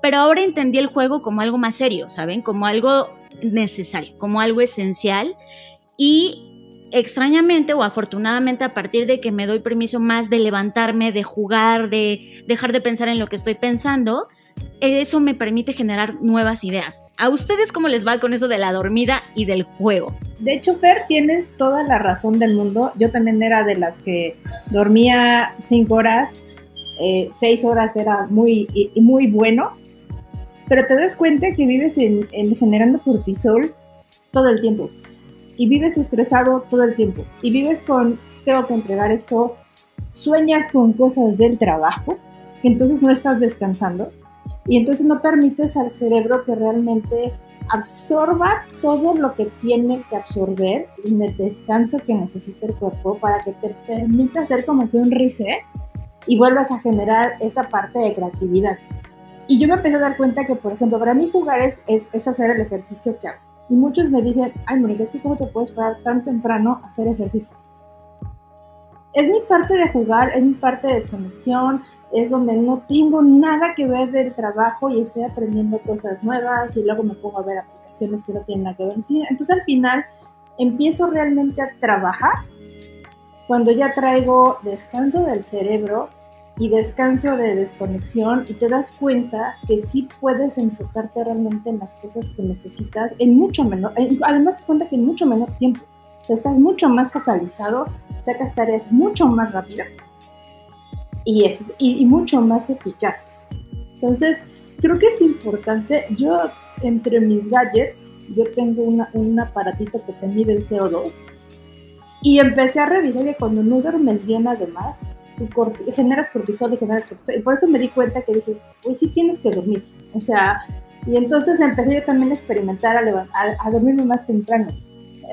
pero ahora entendí el juego como algo más serio, ¿saben? Como algo necesario, como algo esencial. Y extrañamente o afortunadamente, a partir de que me doy permiso más de levantarme, de jugar, de dejar de pensar en lo que estoy pensando, eso me permite generar nuevas ideas. ¿A ustedes cómo les va con eso de la dormida y del juego? De hecho, Fer, tienes toda la razón del mundo. Yo también era de las que dormía 5 horas, 6 horas era muy bueno, pero te das cuenta que vives generando cortisol todo el tiempo, y vives estresado todo el tiempo, y vives con tengo que entregar esto, sueñas con cosas del trabajo, entonces no estás descansando. Y entonces no permites al cerebro que realmente absorba todo lo que tiene que absorber en el descanso que necesita el cuerpo, para que te permita hacer como que un reset y vuelvas a generar esa parte de creatividad. Y yo me empecé a dar cuenta que, por ejemplo, para mí jugar es hacer el ejercicio que hago. Y muchos me dicen, ay, Mónica, es que ¿cómo te puedes parar tan temprano a hacer ejercicio? Es mi parte de jugar, es mi parte de desconexión, es donde no tengo nada que ver del trabajo y estoy aprendiendo cosas nuevas, y luego me pongo a ver aplicaciones que no tienen nada que ver. Entonces al final empiezo realmente a trabajar cuando ya traigo descanso del cerebro y descanso de desconexión, y te das cuenta que sí puedes enfocarte realmente en las cosas que necesitas, además te das cuenta que en mucho menor tiempo. Estás mucho más focalizado, sacas tareas mucho más rápido y mucho más eficaz. Entonces, creo que es importante. Yo, entre mis gadgets, yo tengo un aparatito que te mide el CO2, y empecé a revisar que cuando no duermes bien, además, generas cortisol y por eso me di cuenta que dije, pues sí tienes que dormir. O sea, Y entonces empecé yo también a experimentar, a dormirme más temprano.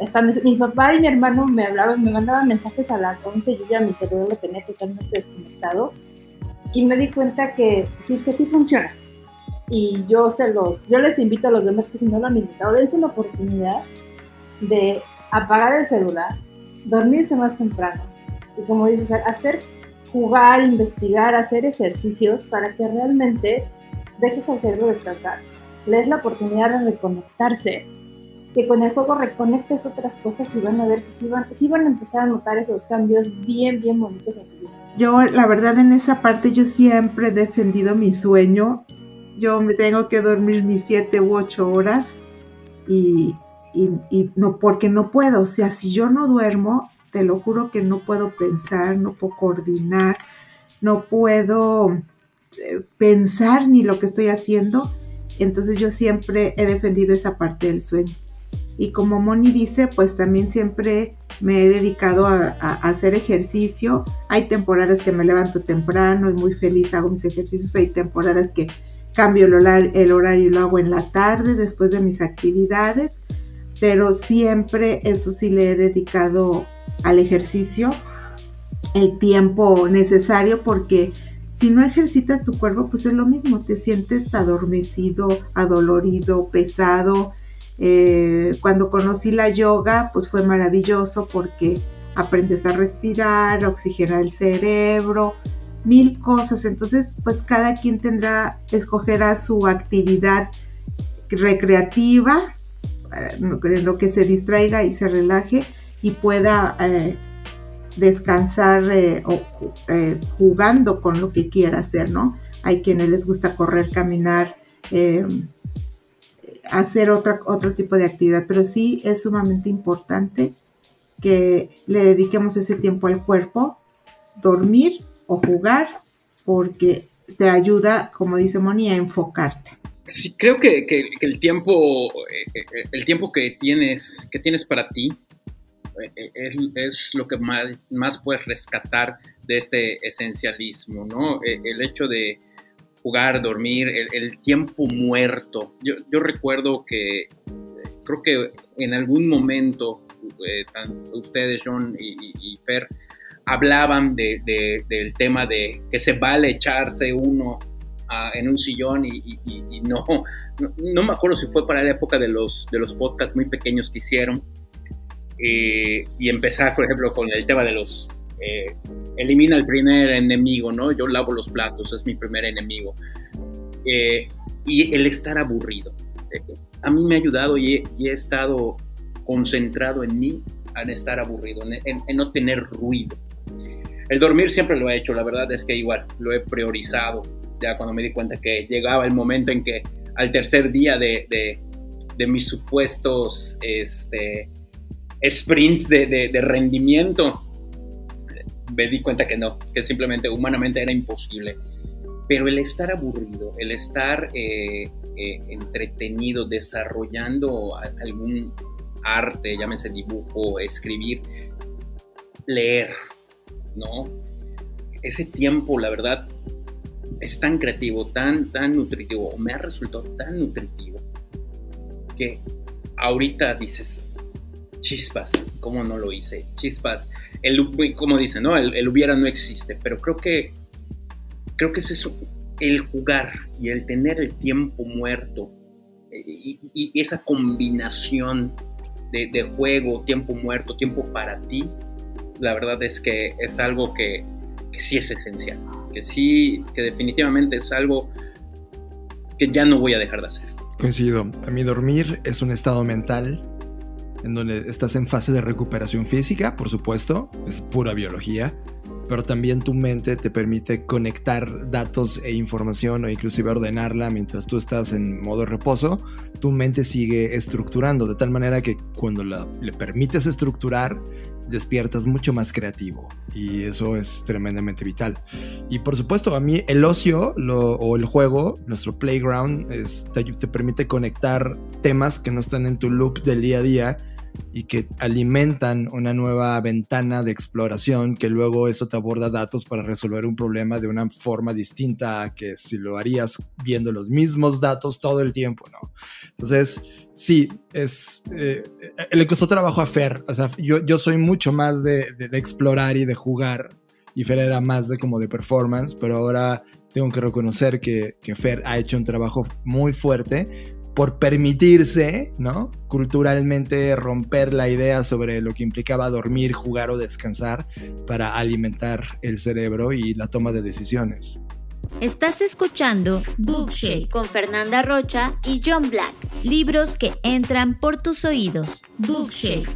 Hasta mi papá y mi hermano me hablaban, me mandaban mensajes a las 11 y yo ya mi celular lo tenía totalmente desconectado. Y me di cuenta que sí funciona. Y yo les invito a los demás que si no lo han invitado, dense la oportunidad de apagar el celular, dormirse más temprano. Y como dices, jugar, investigar, hacer ejercicios para que realmente dejes al cerebro descansar. Le des la oportunidad de reconectarse, que con el juego reconectes otras cosas y van a ver que sí van a empezar a notar esos cambios bien, bien bonitos en su vida. Yo, la verdad, en esa parte yo siempre he defendido mi sueño. Yo me tengo que dormir mis 7 u 8 horas y no, porque no puedo. O sea, si yo no duermo, te lo juro que no puedo pensar, no puedo coordinar, no puedo pensar ni lo que estoy haciendo. Entonces yo siempre he defendido esa parte del sueño. Y como Moni dice, pues también siempre me he dedicado a hacer ejercicio. Hay temporadas que me levanto temprano y muy feliz hago mis ejercicios. Hay temporadas que cambio el horario y lo hago en la tarde después de mis actividades. Pero siempre eso sí le he dedicado al ejercicio el tiempo necesario, porque si no ejercitas tu cuerpo, pues es lo mismo, te sientes adormecido, adolorido, pesado. Cuando conocí la yoga, pues fue maravilloso porque aprendes a respirar, a oxigenar el cerebro, mil cosas. Entonces, pues cada quien escogerá su actividad recreativa, en lo que se distraiga y se relaje y pueda descansar jugando con lo que quiera hacer, ¿no? Hay quienes les gusta correr, caminar, hacer otro tipo de actividad, pero sí es sumamente importante que le dediquemos ese tiempo al cuerpo, dormir o jugar, porque te ayuda, como dice Moni, a enfocarte. Sí, creo que el tiempo que tienes para ti es lo que más puedes rescatar de este esencialismo, ¿no? El hecho de jugar, dormir, el tiempo muerto. Yo recuerdo que, creo que en algún momento, ustedes, John y Fer, hablaban del tema de que se vale echarse uno en un sillón y no me acuerdo si fue para la época de los podcasts muy pequeños que hicieron. Y empezar, por ejemplo, con el tema de los elimina el primer enemigo, ¿no? Yo lavo los platos, es mi primer enemigo. Y el estar aburrido. A mí me ha ayudado y he estado concentrado en mí, en estar aburrido, en no tener ruido. El dormir siempre lo he hecho, la verdad es que igual lo he priorizado. Ya cuando me di cuenta que llegaba el momento en que al tercer día de mis supuestos sprints de rendimiento, me di cuenta que no, que simplemente humanamente era imposible. Pero el estar aburrido, el estar entretenido, desarrollando algún arte, llámese dibujo, escribir, leer, ¿no? Ese tiempo, la verdad, es tan creativo, tan nutritivo, o me ha resultado tan nutritivo, que ahorita dices, chispas, ¿cómo no lo hice? Chispas, como dicen, ¿no? El hubiera no existe, pero creo que es eso, el jugar y el tener el tiempo muerto y esa combinación de juego, tiempo muerto, tiempo para ti, la verdad es que es algo que sí es esencial, que definitivamente es algo que ya no voy a dejar de hacer. Coincido, a mí dormir es un estado mental en donde estás en fase de recuperación física, por supuesto, es pura biología, pero también tu mente te permite conectar datos e información o inclusive ordenarla mientras tú estás en modo reposo. Tu mente sigue estructurando, de tal manera que cuando le permites estructurar, despiertas mucho más creativo y eso es tremendamente vital. Y por supuesto, a mí el ocio o el juego, nuestro playground, te permite conectar temas que no están en tu loop del día a día y que alimentan una nueva ventana de exploración, que luego eso te aborda datos para resolver un problema de una forma distinta a que si lo harías viendo los mismos datos todo el tiempo, ¿no? Entonces, sí, le costó trabajo a Fer. O sea, yo soy mucho más de explorar y de jugar, y Fer era más de como de performance, pero ahora tengo que reconocer que Fer ha hecho un trabajo muy fuerte por permitirse, ¿no?, culturalmente romper la idea sobre lo que implicaba dormir, jugar o descansar para alimentar el cerebro y la toma de decisiones. Estás escuchando Bookshake con Fernanda Rocha y John Black, libros que entran por tus oídos. Bookshake.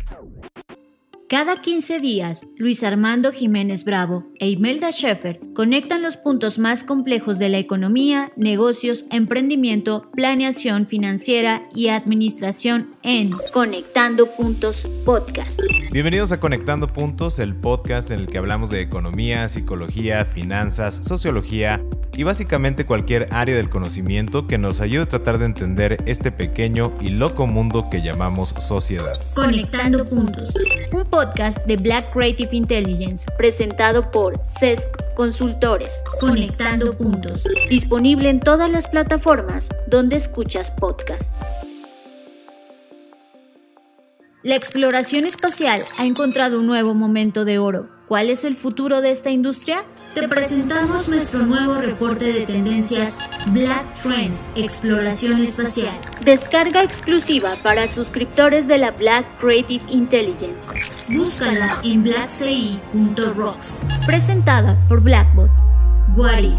Cada 15 días, Luis Armando Jiménez Bravo e Imelda Schaeffer conectan los puntos más complejos de la economía, negocios, emprendimiento, planeación financiera y administración en Conectando Puntos Podcast. Bienvenidos a Conectando Puntos, el podcast en el que hablamos de economía, psicología, finanzas, sociología y básicamente cualquier área del conocimiento que nos ayude a tratar de entender este pequeño y loco mundo que llamamos sociedad. Conectando Puntos, un podcast de Black Creative Intelligence, presentado por CESC Consultores. Conectando Puntos, disponible en todas las plataformas donde escuchas podcast. La exploración espacial ha encontrado un nuevo momento de oro. ¿Cuál es el futuro de esta industria? Te presentamos nuestro nuevo reporte de tendencias Black Trends Exploración Espacial. Descarga exclusiva para suscriptores de la Black Creative Intelligence. Búscala en blackci.rocks. Presentada por Blackbot Guariz.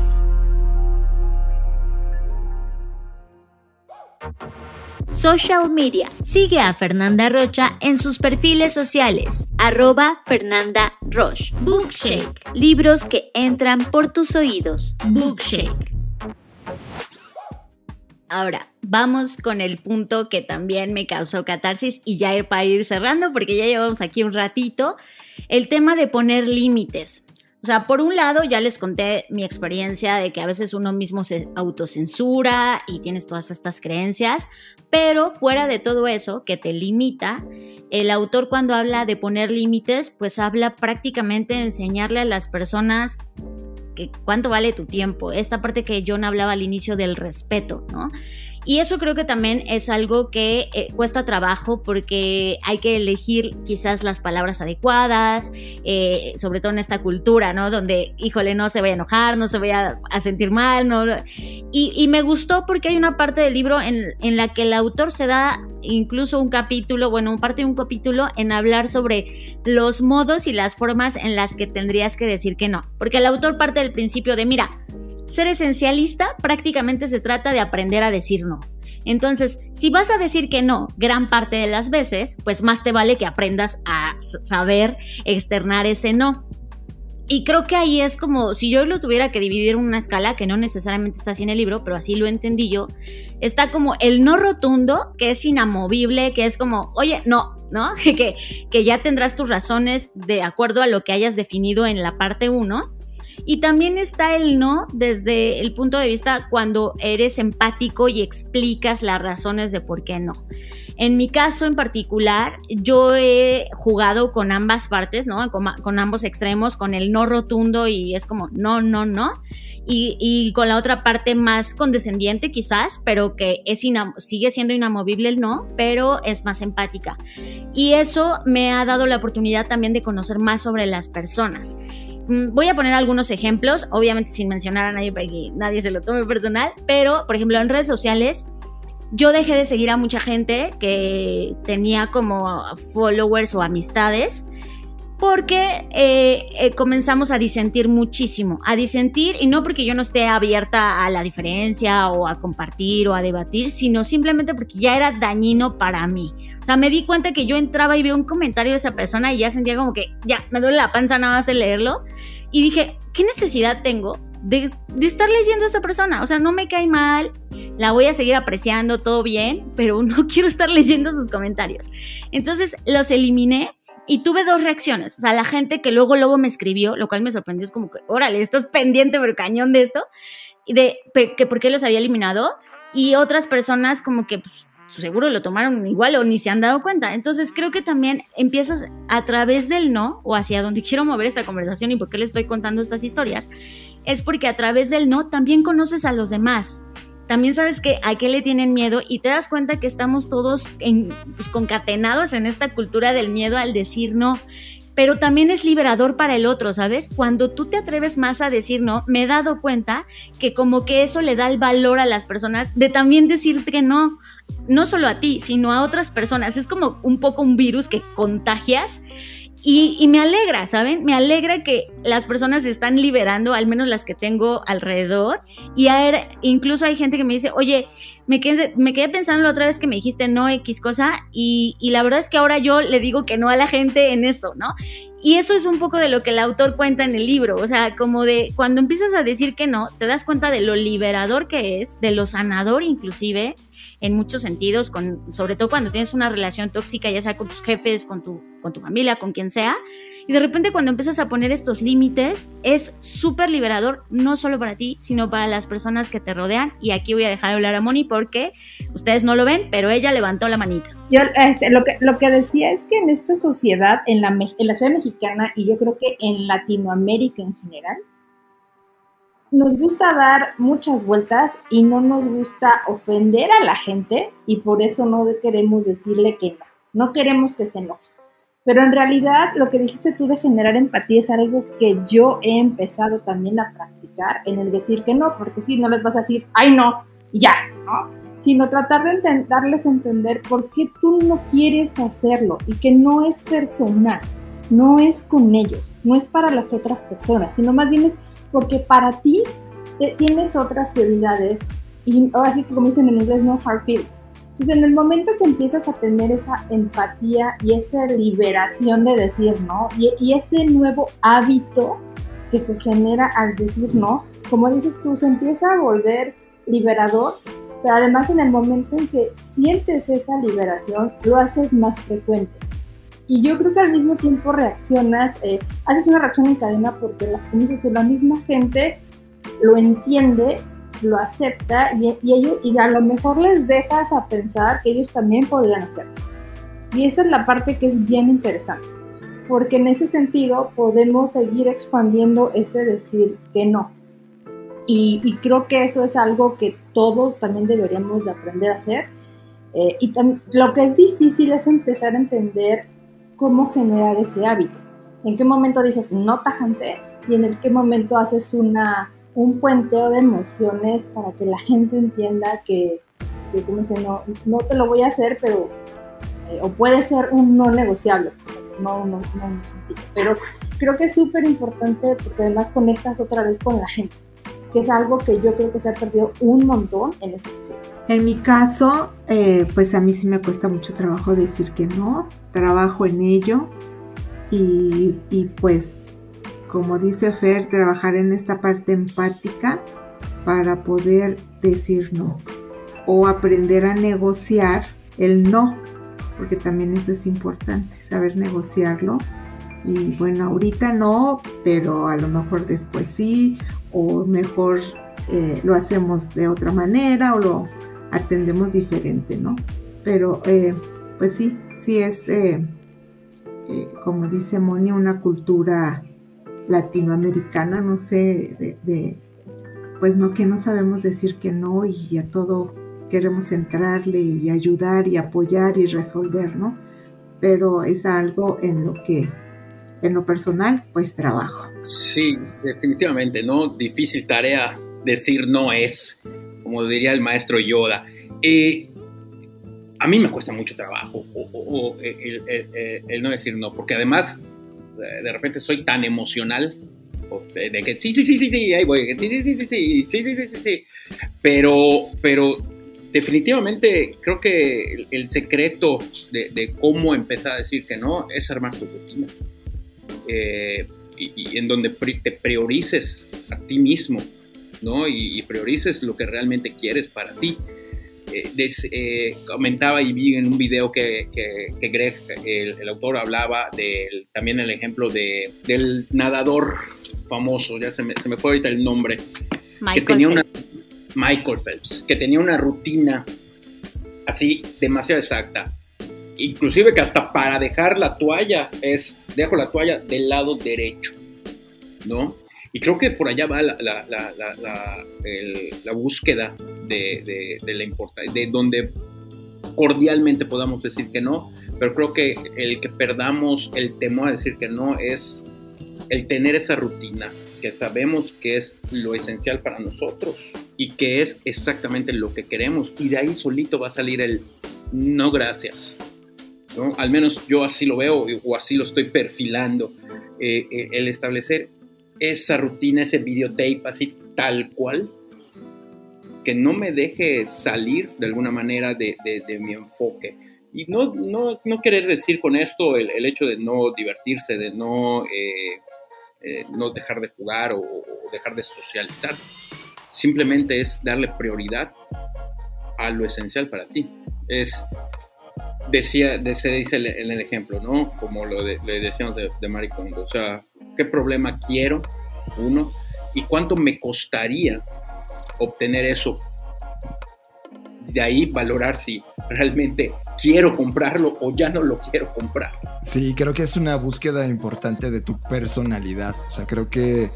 Social Media. Sigue a Fernanda Rocha en sus perfiles sociales, @FernandaRoche. Bookshake. Libros que entran por tus oídos. Bookshake. Ahora, vamos con el punto que también me causó catarsis y ya para ir cerrando, porque ya llevamos aquí un ratito, el tema de poner límites. O sea, por un lado ya les conté mi experiencia de que a veces uno mismo se autocensura y tienes todas estas creencias, pero fuera de todo eso que te limita, el autor cuando habla de poner límites, pues habla prácticamente de enseñarle a las personas que cuánto vale tu tiempo. Esta parte que John hablaba al inicio del respeto, ¿no? Y eso creo que también es algo que cuesta trabajo porque hay que elegir quizás las palabras adecuadas, sobre todo en esta cultura, ¿no? Donde, híjole, no se vaya a enojar, no se vaya a sentir mal, ¿no? Y me gustó porque hay una parte del libro en la que el autor se da incluso un capítulo, bueno, parte de un capítulo en hablar sobre los modos y las formas en las que tendrías que decir que no. Porque el autor parte del principio de, mira, ser esencialista prácticamente se trata de aprender a decir no. Entonces, si vas a decir que no gran parte de las veces, pues más te vale que aprendas a saber externar ese no. Y creo que ahí es como si yo lo tuviera que dividir en una escala que no necesariamente está así en el libro, pero así lo entendí yo. Está como el no rotundo, que es inamovible, que es como, oye, no, que ya tendrás tus razones de acuerdo a lo que hayas definido en la parte 1. Y también está el no desde el punto de vista cuando eres empático y explicas las razones de por qué no. En mi caso en particular, yo he jugado con ambas partes, ¿no? Con ambos extremos, con el no rotundo y es como no. Y con la otra parte más condescendiente quizás, pero que es sigue siendo inamovible el no, pero es más empática. Y eso me ha dado la oportunidad también de conocer más sobre las personas. Voy a poner algunos ejemplos, obviamente sin mencionar a nadie para que nadie se lo tome personal, pero por ejemplo en redes sociales yo dejé de seguir a mucha gente que tenía como followers o amistades porque comenzamos a disentir muchísimo, y no porque yo no esté abierta a la diferencia o a compartir o a debatir, sino simplemente porque ya era dañino para mí. O sea, me di cuenta que yo entraba y veo un comentario de esa persona y ya sentía como que ya, me duele la panza nada más de leerlo. Y dije, ¿qué necesidad tengo de estar leyendo a esta persona? O sea, no me cae mal, la voy a seguir apreciando, todo bien, pero no quiero estar leyendo sus comentarios. Entonces los eliminé y tuve dos reacciones. O sea, la gente que luego me escribió, lo cual me sorprendió, es como que, órale, estás pendiente pero cañón de esto, de que por qué los había eliminado, y otras personas como que, pues, seguro lo tomaron igual o ni se han dado cuenta. Entonces creo que también empiezas a través del no, o hacia donde quiero mover esta conversación y por qué les estoy contando estas historias, es porque a través del no también conoces a los demás. También sabes que a qué le tienen miedo y te das cuenta que estamos todos concatenados en esta cultura del miedo al decir no. Pero también es liberador para el otro, ¿sabes? Cuando tú te atreves más a decir no, me he dado cuenta que como que eso le da el valor a las personas de también decir que no, no solo a ti, sino a otras personas. Es como un poco un virus que contagias y me alegra, ¿saben? Me alegra que las personas se están liberando, al menos las que tengo alrededor. Y incluso hay gente que me dice, oye, me quedé pensando la otra vez que me dijiste no X cosa y la verdad es que ahora yo le digo que no a la gente en esto, ¿no? Y eso es un poco de lo que el autor cuenta en el libro, o sea, como de cuando empiezas a decir que no, te das cuenta de lo liberador que es, de lo sanador inclusive, en muchos sentidos, sobre todo cuando tienes una relación tóxica, ya sea con tus jefes, con tu familia, con quien sea, y de repente cuando empiezas a poner estos límites, es súper liberador, no solo para ti, sino para las personas que te rodean, y aquí voy a dejar hablar a Moni, porque ustedes no lo ven, pero ella levantó la manita. Yo lo que decía es que en esta sociedad, en la ciudad mexicana y yo creo que en Latinoamérica en general, nos gusta dar muchas vueltas y no nos gusta ofender a la gente y por eso no queremos decirle que no, no queremos que se enoje. Pero en realidad lo que dijiste tú de generar empatía es algo que yo he empezado también a practicar en el decir que no, porque si no les vas a decir, ay no, ya, ¿no? Sino tratar de darles a entender por qué tú no quieres hacerlo y que no es personal, no es con ellos, no es para las otras personas, sino más bien es porque para ti tienes otras prioridades y ahora sí que como dicen en inglés, no hard feelings. Entonces en el momento que empiezas a tener esa empatía y esa liberación de decir no y ese nuevo hábito que se genera al decir no, como dices tú, se empieza a volver liberador. Pero además en el momento en que sientes esa liberación, lo haces más frecuente. Y yo creo que al mismo tiempo reaccionas, haces una reacción en cadena porque la misma gente lo entiende, lo acepta y a lo mejor les dejas a pensar que ellos también podrían hacerlo. Y esa es la parte que es bien interesante, porque en ese sentido podemos seguir expandiendo ese decir que no. Y creo que eso es algo que todos también deberíamos de aprender a hacer. Y lo que es difícil es empezar a entender cómo generar ese hábito. En qué momento dices no tajante y en el qué momento haces un puenteo de emociones para que la gente entienda que como dice, no te lo voy a hacer, pero o puede ser un no negociable, no sencillo. Pero creo que es súper importante porque además conectas otra vez con la gente, que es algo que yo creo que se ha perdido un montón en este tiempo. En mi caso, pues a mí sí me cuesta mucho trabajo decir que no, trabajo en ello y pues, como dice Fer, trabajar en esta parte empática para poder decir no o aprender a negociar el no, porque también eso es importante, saber negociarlo. Y bueno, ahorita no, pero a lo mejor después sí, o mejor lo hacemos de otra manera o lo atendemos diferente, ¿no? Pero pues sí es, como dice Moni, una cultura latinoamericana, no sé, pues no, que no sabemos decir que no y a todo queremos entrarle y ayudar y apoyar y resolver, ¿no? Pero es algo en lo que en lo personal, pues trabajo. Sí, definitivamente, ¿no? Difícil tarea decir no es, como diría el maestro Yoda. A mí me cuesta mucho trabajo el no decir no, porque además de repente soy tan emocional de que sí, ahí voy, sí. Pero definitivamente creo que el secreto de cómo empezar a decir que no es armar tu rutina. Y en donde te priorices a ti mismo, ¿no? Y priorices lo que realmente quieres para ti. Comentaba y vi en un video que Greg, el autor, hablaba también el ejemplo del nadador famoso, ya se me fue ahorita el nombre, Michael Phelps, que tenía una rutina así demasiado exacta. Inclusive que hasta para dejar la toalla es, dejo la toalla del lado derecho, ¿no? Y creo que por allá va la búsqueda de la importancia, de donde cordialmente podamos decir que no, pero creo que el que perdamos el temor a decir que no es el tener esa rutina que sabemos que es lo esencial para nosotros y que es exactamente lo que queremos, y de ahí solito va a salir el no gracias, ¿no? Al menos yo así lo veo o así lo estoy perfilando, el establecer esa rutina, ese videotape así tal cual, que no me deje salir de alguna manera de mi enfoque. Y no querer decir con esto el hecho de no divertirse, de no dejar de jugar o dejar de socializar. Simplemente es darle prioridad a lo esencial para ti. Es, se dice en el ejemplo, ¿no? Como le decíamos de Marie Kondo. O sea, ¿qué problema quiero? Uno. ¿Y cuánto me costaría obtener eso? De ahí valorar si realmente quiero comprarlo o ya no lo quiero comprar. Sí, creo que es una búsqueda importante de tu personalidad. O sea, creo que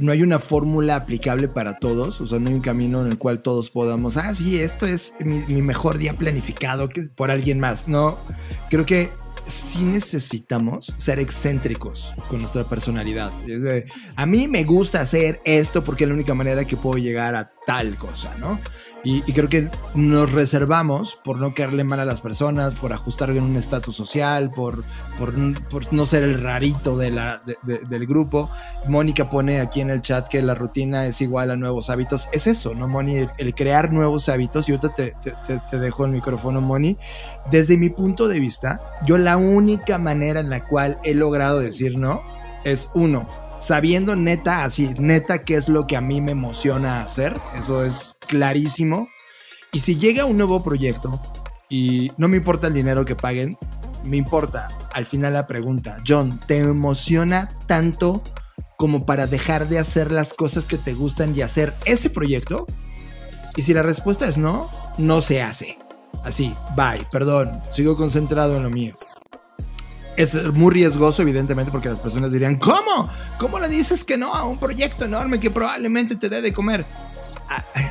no hay una fórmula aplicable para todos. O sea, no hay un camino en el cual todos podamos, sí, esto es mi mejor día planificado por alguien más. No, creo que sí necesitamos ser excéntricos con nuestra personalidad. A mí me gusta hacer esto porque es la única manera que puedo llegar a tal cosa, ¿no? Y creo que nos reservamos por no caerle mal a las personas, por ajustar en un estatus social, por no ser el rarito del grupo. Mónica pone aquí en el chat que la rutina es igual a nuevos hábitos. Es eso, ¿no, Moni? El crear nuevos hábitos. Y ahorita te dejo el micrófono, Moni. Desde mi punto de vista, yo la única manera en la cual he logrado decir no es uno, sabiendo neta qué es lo que a mí me emociona hacer. Eso es clarísimo. Y si llega un nuevo proyecto y no me importa el dinero que paguen, me importa al final la pregunta: John, ¿te emociona tanto como para dejar de hacer las cosas que te gustan y hacer ese proyecto? Y si la respuesta es no, no se hace. Así, bye, perdón, sigo concentrado en lo mío. Es muy riesgoso, evidentemente, porque las personas dirían: ¿cómo? ¿Cómo le dices que no a un proyecto enorme que probablemente te dé de comer?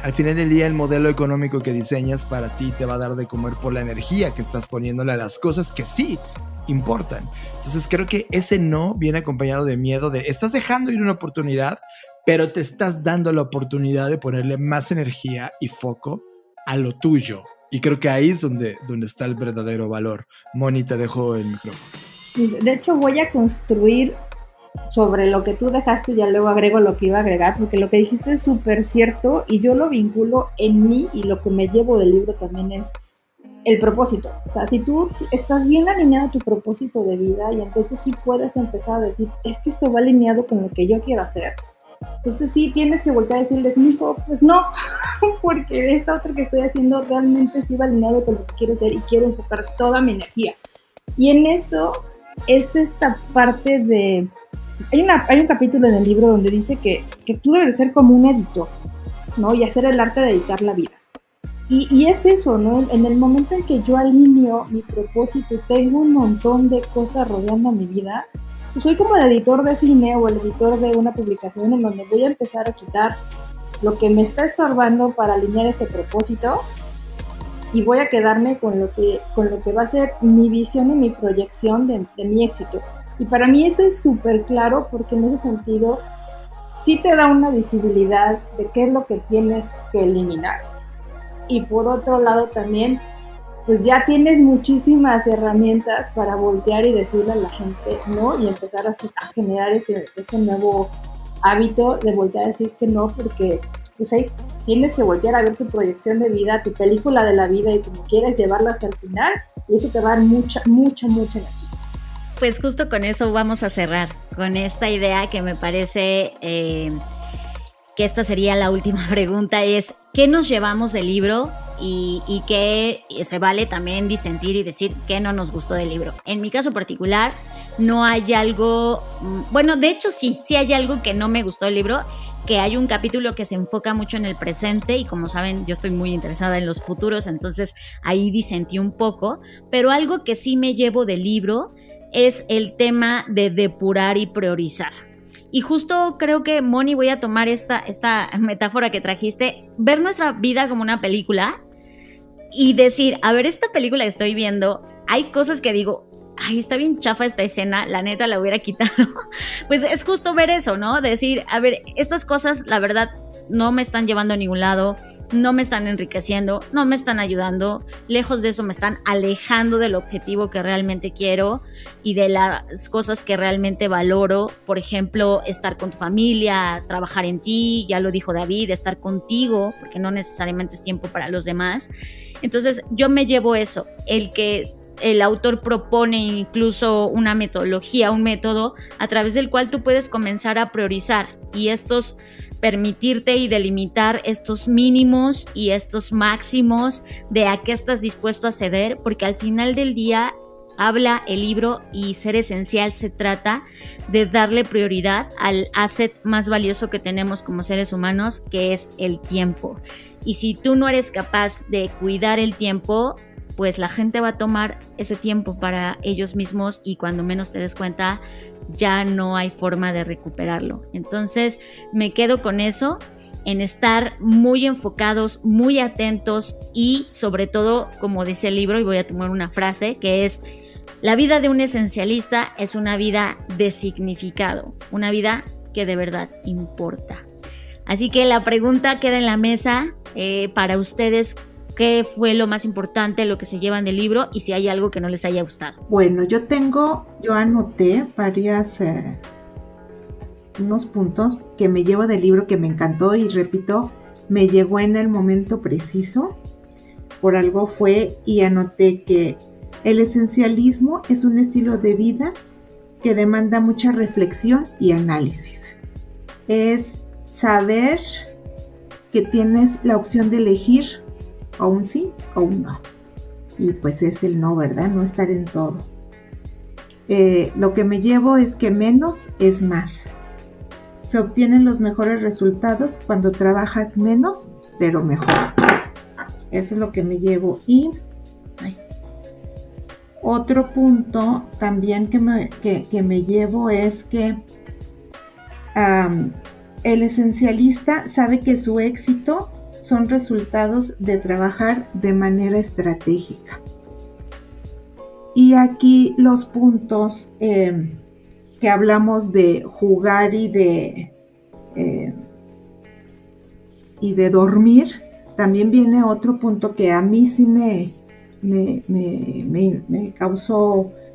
Al final del día, el modelo económico que diseñas para ti te va a dar de comer por la energía que estás poniéndole a las cosas que sí importan. Entonces creo que ese no viene acompañado de miedo, de estás dejando ir una oportunidad, pero te estás dando la oportunidad de ponerle más energía y foco a lo tuyo. Y creo que ahí es donde está el verdadero valor. Moni, te dejo el micrófono. De hecho, voy a construir sobre lo que tú dejaste, ya luego agrego lo que iba a agregar, porque lo que dijiste es súper cierto y yo lo vinculo en mí, y lo que me llevo del libro también es el propósito. O sea, si tú estás bien alineado a tu propósito de vida, y entonces sí puedes empezar a decir, es que esto va alineado con lo que yo quiero hacer. Entonces sí tienes que voltear a decirles, mijo, pues no, porque esta otra que estoy haciendo realmente sí va alineado con lo que quiero hacer y quiero enfocar toda mi energía. Y en eso es esta parte de... Hay un capítulo en el libro donde dice que tú debes de ser como un editor, ¿no? Y hacer el arte de editar la vida. Y es eso, ¿no? En el momento en que yo alineo mi propósito y tengo un montón de cosas rodeando mi vida, pues soy como el editor de cine o el editor de una publicación en donde voy a empezar a quitar lo que me está estorbando para alinear ese propósito, y voy a quedarme con lo que va a ser mi visión y mi proyección de mi éxito. Y para mí eso es súper claro, porque en ese sentido sí te da una visibilidad de qué es lo que tienes que eliminar. Y por otro lado también, pues ya tienes muchísimas herramientas para voltear y decirle a la gente no, y empezar a generar ese nuevo hábito de voltear a decir que no, porque... pues ahí tienes que voltear a ver tu proyección de vida, tu película de la vida y como quieres llevarla hasta el final, y eso te va a dar mucha energía. Pues justo con eso vamos a cerrar, con esta idea que me parece que esta sería la última pregunta, es ¿qué nos llevamos del libro? Y que se vale también disentir y decir qué no nos gustó del libro. En mi caso particular, no hay algo... bueno, de hecho sí hay algo que no me gustó del libro, que hay un capítulo que se enfoca mucho en el presente y, como saben, yo estoy muy interesada en los futuros, entonces ahí disentí un poco, pero algo que sí me llevo del libro es el tema de depurar y priorizar. Y justo creo que, Moni, voy a tomar esta metáfora que trajiste, ver nuestra vida como una película y decir, a ver, esta película que estoy viendo, hay cosas que digo, ay, está bien chafa esta escena, la neta la hubiera quitado. Pues es justo ver eso, ¿no? Decir, a ver, estas cosas, la verdad, no me están llevando a ningún lado, no me están enriqueciendo, no me están ayudando, lejos de eso me están alejando del objetivo que realmente quiero y de las cosas que realmente valoro, por ejemplo, estar con tu familia, trabajar en ti, ya lo dijo David, estar contigo, porque no necesariamente es tiempo para los demás. Entonces yo me llevo eso, el que el autor propone incluso una metodología, un método a través del cual tú puedes comenzar a priorizar y permitirte y delimitar estos mínimos y estos máximos de a qué estás dispuesto a ceder, porque al final del día habla el libro y Ser Esencial se trata de darle prioridad al asset más valioso que tenemos como seres humanos, que es el tiempo. Y si tú no eres capaz de cuidar el tiempo, pues la gente va a tomar ese tiempo para ellos mismos y cuando menos te des cuenta ya no hay forma de recuperarlo. Entonces me quedo con eso, en estar muy enfocados, muy atentos y sobre todo, como dice el libro, y voy a tomar una frase que es: la vida de un esencialista es una vida de significado, una vida que de verdad importa. Así que la pregunta queda en la mesa para ustedes. ¿Qué fue lo más importante, lo que se llevan del libro y si hay algo que no les haya gustado? Bueno, yo anoté unos puntos que me llevo del libro que me encantó y repito, me llegó en el momento preciso, por algo fue, y anoté que el esencialismo es un estilo de vida que demanda mucha reflexión y análisis. Es saber que tienes la opción de elegir o un sí o un no, y pues es el no, ¿verdad? No estar en todo. Lo que me llevo es que menos es más. Se obtienen los mejores resultados cuando trabajas menos, pero mejor. Eso es lo que me llevo. Y otro punto también que me llevo es que el esencialista sabe que su éxito son resultados de trabajar de manera estratégica. Y aquí los puntos que hablamos de jugar y de dormir, también viene otro punto que a mí sí me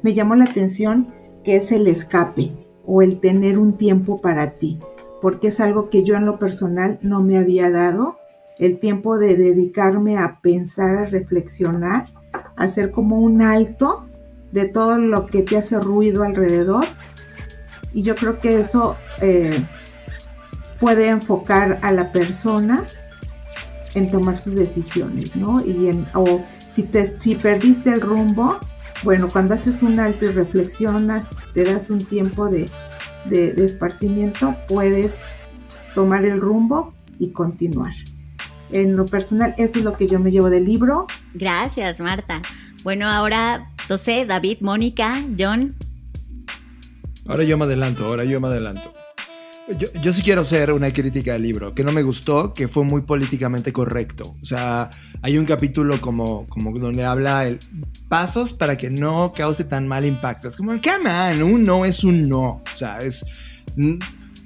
llamó la atención, que es el escape o el tener un tiempo para ti, porque es algo que yo en lo personal no me había dado. El tiempo de dedicarme a pensar, a reflexionar, a hacer como un alto de todo lo que te hace ruido alrededor. Y yo creo que eso puede enfocar a la persona en tomar sus decisiones, ¿no? O si perdiste el rumbo, bueno, cuando haces un alto y reflexionas, te das un tiempo de esparcimiento, puedes tomar el rumbo y continuar. En lo personal, eso es lo que yo me llevo del libro. Gracias, Marta. Bueno, ahora, José, David, Mónica, John. Ahora yo me adelanto. Yo sí quiero hacer una crítica del libro, que no me gustó, que fue muy políticamente correcto. O sea, hay un capítulo como donde habla el pasos para que no cause tan mal impacto. Es como, come on, un no es un no. O sea,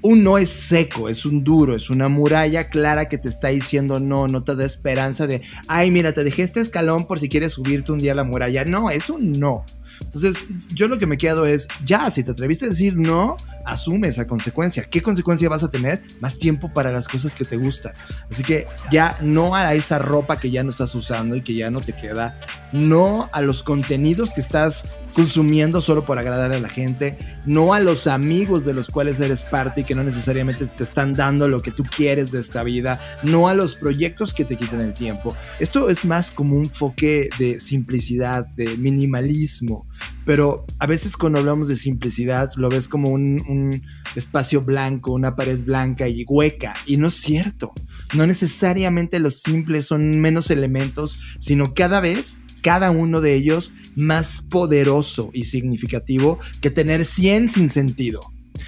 un no es seco, es un duro, es una muralla clara que te está diciendo no te da esperanza de, ay, mira, te dejé este escalón por si quieres subirte un día a la muralla. No, es un no. Entonces, yo lo que me quedo es, ya, si te atreviste a decir no, asume esa consecuencia. ¿Qué consecuencia vas a tener? Más tiempo para las cosas que te gustan. Así que ya no a esa ropa que ya no estás usando y que ya no te queda, no a los contenidos que estás consumiendo solo por agradar a la gente, no a los amigos de los cuales eres parte y que no necesariamente te están dando lo que tú quieres de esta vida, no a los proyectos que te quitan el tiempo. Esto es más como un enfoque de simplicidad, de minimalismo, pero a veces cuando hablamos de simplicidad lo ves como un espacio blanco, una pared blanca y hueca, y no es cierto. No necesariamente los simples son menos elementos, sino cada vez, cada uno de ellos más poderoso y significativo que tener 100 sin sentido.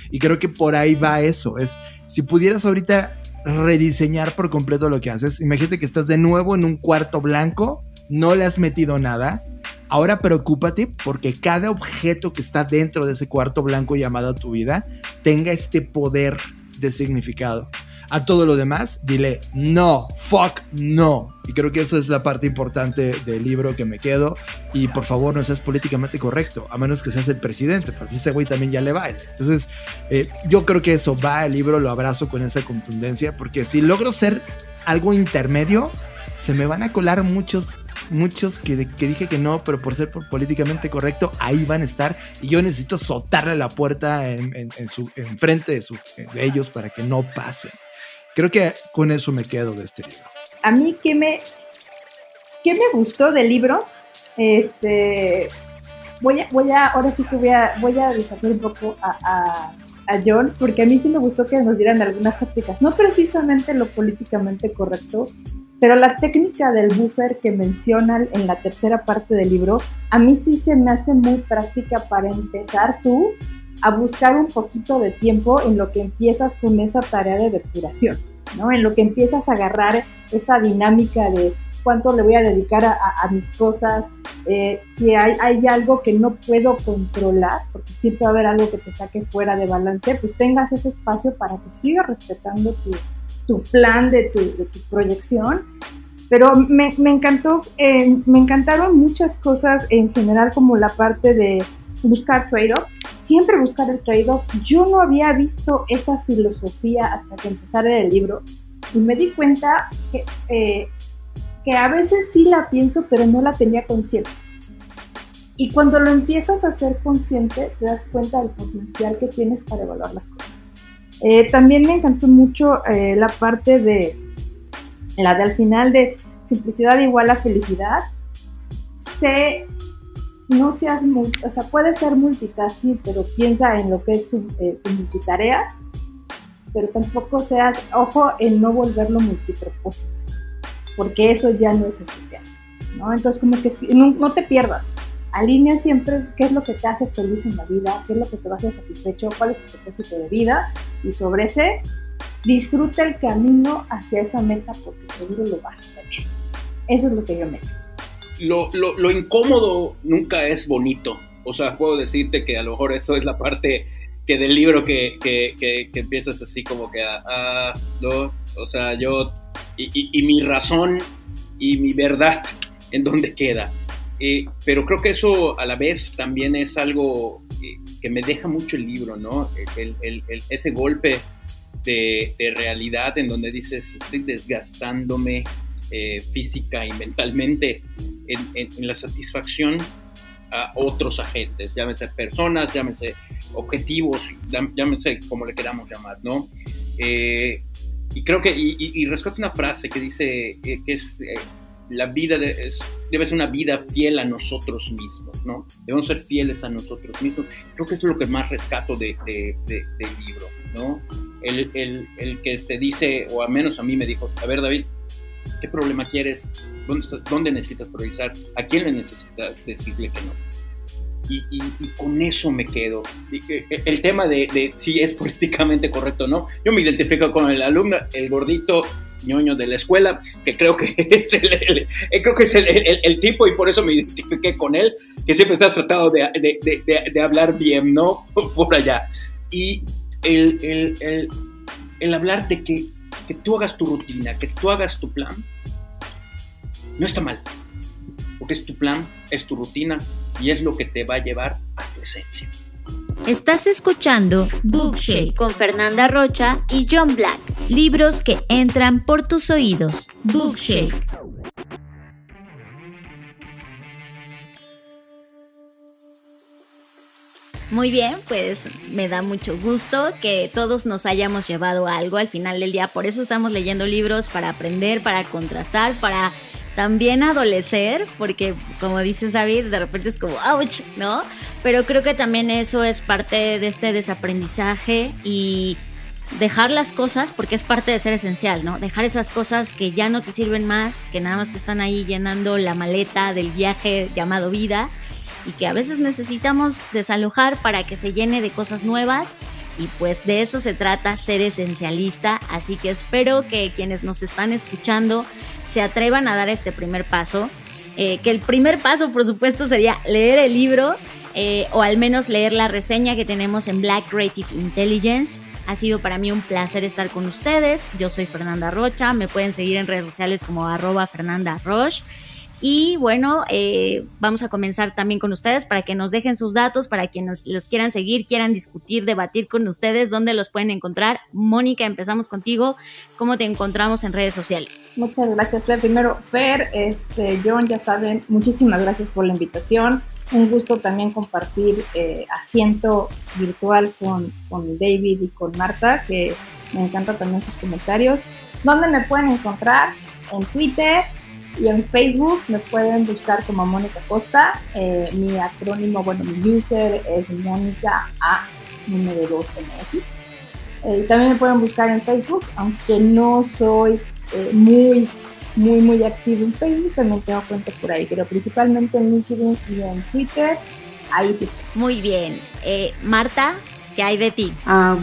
Y creo que por ahí va eso. Es, si pudieras ahorita rediseñar por completo lo que haces, imagínate que estás de nuevo en un cuarto blanco, no le has metido nada. Ahora preocúpate porque cada objeto que está dentro de ese cuarto blanco llamado tu vida tenga este poder de significado. A todo lo demás, dile no, fuck no. Y creo que esa es la parte importante del libro que me quedo. Y por favor, no seas políticamente correcto, a menos que seas el presidente, porque ese güey también ya le va. Entonces, yo creo que eso va al libro, lo abrazo con esa contundencia, porque si logro ser algo intermedio, se me van a colar muchos que dije que no, pero por ser políticamente correcto, ahí van a estar. Y yo necesito soltarle la puerta en frente de ellos para que no pasen. Creo que con eso me quedo de este libro. A mí, ¿qué me gustó del libro? Voy a desafiar un poco a John, porque a mí sí me gustó que nos dieran algunas tácticas. No precisamente lo políticamente correcto, pero la técnica del buffer que mencionan en la tercera parte del libro, a mí sí se me hace muy práctica para empezar tú a buscar un poquito de tiempo en lo que empiezas con esa tarea de depuración, ¿no? En lo que empiezas a agarrar esa dinámica de cuánto le voy a dedicar a mis cosas, si hay algo que no puedo controlar, porque siempre va a haber algo que te saque fuera de balance, pues tengas ese espacio para que sigas respetando tu plan de tu proyección. Pero me encantaron muchas cosas en general, como la parte de buscar trade-offs, siempre buscar el trade-off. Yo no había visto esa filosofía hasta que empezara el libro y me di cuenta que a veces sí la pienso, pero no la tenía consciente. Y cuando lo empiezas a hacer consciente, te das cuenta del potencial que tienes para evaluar las cosas. También me encantó mucho la parte de la del final de simplicidad igual a felicidad. No seas muy, o sea, puedes ser multitasking, pero piensa en lo que es tu multitarea, pero tampoco seas, ojo, en no volverlo multipropósito, porque eso ya no es esencial, ¿no? Entonces, como que no te pierdas. Alinea siempre qué es lo que te hace feliz en la vida, qué es lo que te va a hacer satisfecho, cuál es tu propósito de vida, y sobre ese, disfruta el camino hacia esa meta porque seguro lo vas a tener. Eso es lo que yo me digo. Lo incómodo nunca es bonito. O sea, puedo decirte que a lo mejor eso es la parte que del libro que empiezas así como que no, o sea, yo y mi razón y mi verdad, ¿en dónde queda? Pero creo que eso a la vez también es algo que me deja mucho el libro, ¿no? Ese golpe de realidad en donde dices, estoy desgastándome física y mentalmente en la satisfacción a otros agentes, llámese personas, llámese objetivos, llámese como le queramos llamar, ¿no? Y creo que, y rescato una frase que dice que es... la vida debe ser una vida fiel a nosotros mismos, ¿no? Debemos ser fieles a nosotros mismos. Creo que eso es lo que más rescato del libro, ¿no? El que te dice, o al menos a mí me dijo, a ver, David, ¿qué problema quieres? ¿Dónde necesitas priorizar? ¿A quién le necesitas decirle que no? Y con eso me quedo. El tema de si es políticamente correcto o no, yo me identifico con el alumno, el gordito ñoño de la escuela, que creo que es el tipo, y por eso me identifiqué con él, que siempre estás tratando de hablar bien, ¿no? Por allá. Y el hablar de que tú hagas tu rutina, que tú hagas tu plan, no está mal, porque es tu plan, es tu rutina, y es lo que te va a llevar a tu esencia. Estás escuchando Bookshake con Fernanda Rocha y John Black. Libros que entran por tus oídos. Bookshake. Muy bien, pues me da mucho gusto que todos nos hayamos llevado a algo al final del día. Por eso estamos leyendo libros, para aprender, para contrastar, para también adolecer, porque como dices, David, de repente es como ¡ouch!, ¿no? Pero creo que también eso es parte de este desaprendizaje y dejar las cosas, porque es parte de ser esencial, ¿no? Dejar esas cosas que ya no te sirven más, que nada más te están ahí llenando la maleta del viaje llamado vida, y que a veces necesitamos desalojar para que se llene de cosas nuevas, y pues de eso se trata ser esencialista. Así que espero que quienes nos están escuchando se atrevan a dar este primer paso, que el primer paso, por supuesto, sería leer el libro, o al menos leer la reseña que tenemos en Black Creative Intelligence. Ha sido para mí un placer estar con ustedes. Yo soy Fernanda Rocha, me pueden seguir en redes sociales como @FernandaRoch. Y bueno, vamos a comenzar también con ustedes para que nos dejen sus datos, para quienes los quieran seguir, quieran discutir, debatir con ustedes, ¿dónde los pueden encontrar? Mónica, empezamos contigo. ¿Cómo te encontramos en redes sociales? Muchas gracias, Fer. Primero, Fer, John, ya saben, muchísimas gracias por la invitación. Un gusto también compartir asiento virtual con David y con Marta, que me encantan también sus comentarios. ¿Dónde me pueden encontrar? En Twitter y en Facebook me pueden buscar como Mónica Acosta. Mi acrónimo, bueno, mi user es Mónica A2MX. También me pueden buscar en Facebook, aunque no soy muy activo en Facebook, también tengo cuenta por ahí, pero principalmente en LinkedIn y en Twitter, ahí sí estoy. Muy bien. Marta, ¿qué hay de ti?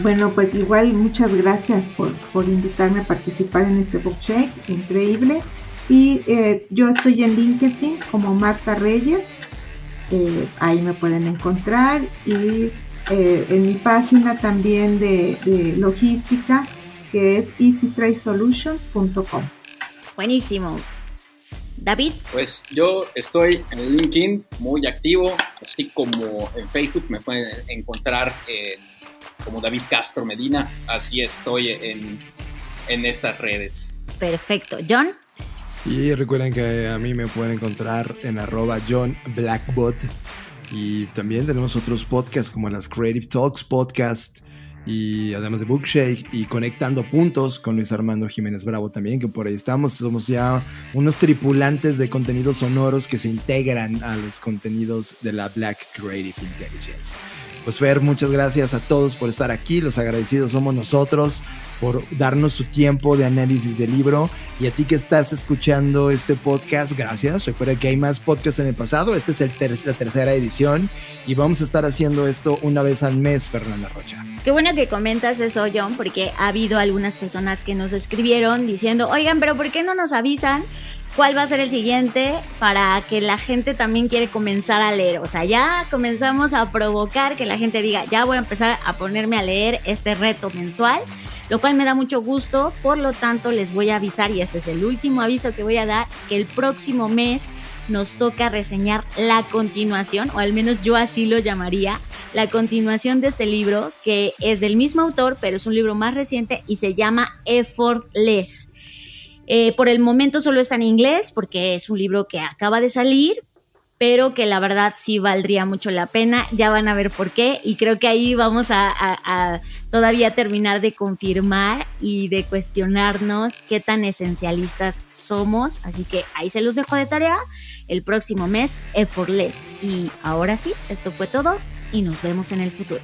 Bueno, pues igual muchas gracias por invitarme a participar en este Bookshake, increíble. Y yo estoy en LinkedIn como Marta Reyes, ahí me pueden encontrar, y en mi página también de logística, que es easytrace-solution.com. Buenísimo. David. Pues yo estoy en LinkedIn muy activo, así como en Facebook me pueden encontrar como David Castro Medina, así estoy en estas redes. Perfecto. John. Y recuerden que a mí me pueden encontrar en @JohnBlackbot, y también tenemos otros podcasts como las Creative Talks Podcast, y además de Bookshake y Conectando Puntos con Luis Armando Jiménez Bravo también, que por ahí estamos. Somos ya unos tripulantes de contenidos sonoros que se integran a los contenidos de la Black Creative Intelligence. Pues Fer, muchas gracias a todos por estar aquí. Los agradecidos somos nosotros por darnos su tiempo de análisis del libro. Y a ti que estás escuchando este podcast, gracias. Recuerda que hay más podcasts en el pasado. Este es la tercera edición, y vamos a estar haciendo esto una vez al mes, Fernanda Rocha. Qué bueno que comentas eso, John, porque ha habido algunas personas que nos escribieron diciendo, oigan, pero ¿por qué no nos avisan cuál va a ser el siguiente? Para que la gente también quiere comenzar a leer. O sea, ya comenzamos a provocar que la gente diga, ya voy a empezar a ponerme a leer este reto mensual, lo cual me da mucho gusto. Por lo tanto, les voy a avisar, y ese es el último aviso que voy a dar, que el próximo mes nos toca reseñar la continuación, o al menos yo así lo llamaría, la continuación de este libro, que es del mismo autor, pero es un libro más reciente y se llama Effortless. Por el momento solo está en inglés, porque es un libro que acaba de salir, pero que la verdad sí valdría mucho la pena. Ya van a ver por qué, y creo que ahí vamos a todavía terminar de confirmar y de cuestionarnos qué tan esencialistas somos. Así que ahí se los dejo de tarea. El próximo mes, Effortless. Y ahora sí, esto fue todo, y nos vemos en el futuro.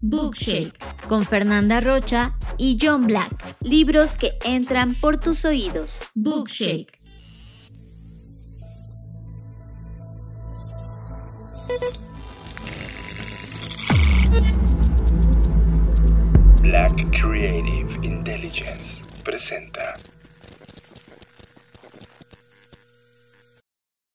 Bookshake, con Fernanda Rocha y John Black. Libros que entran por tus oídos. Bookshake. Black Creative Intelligence presenta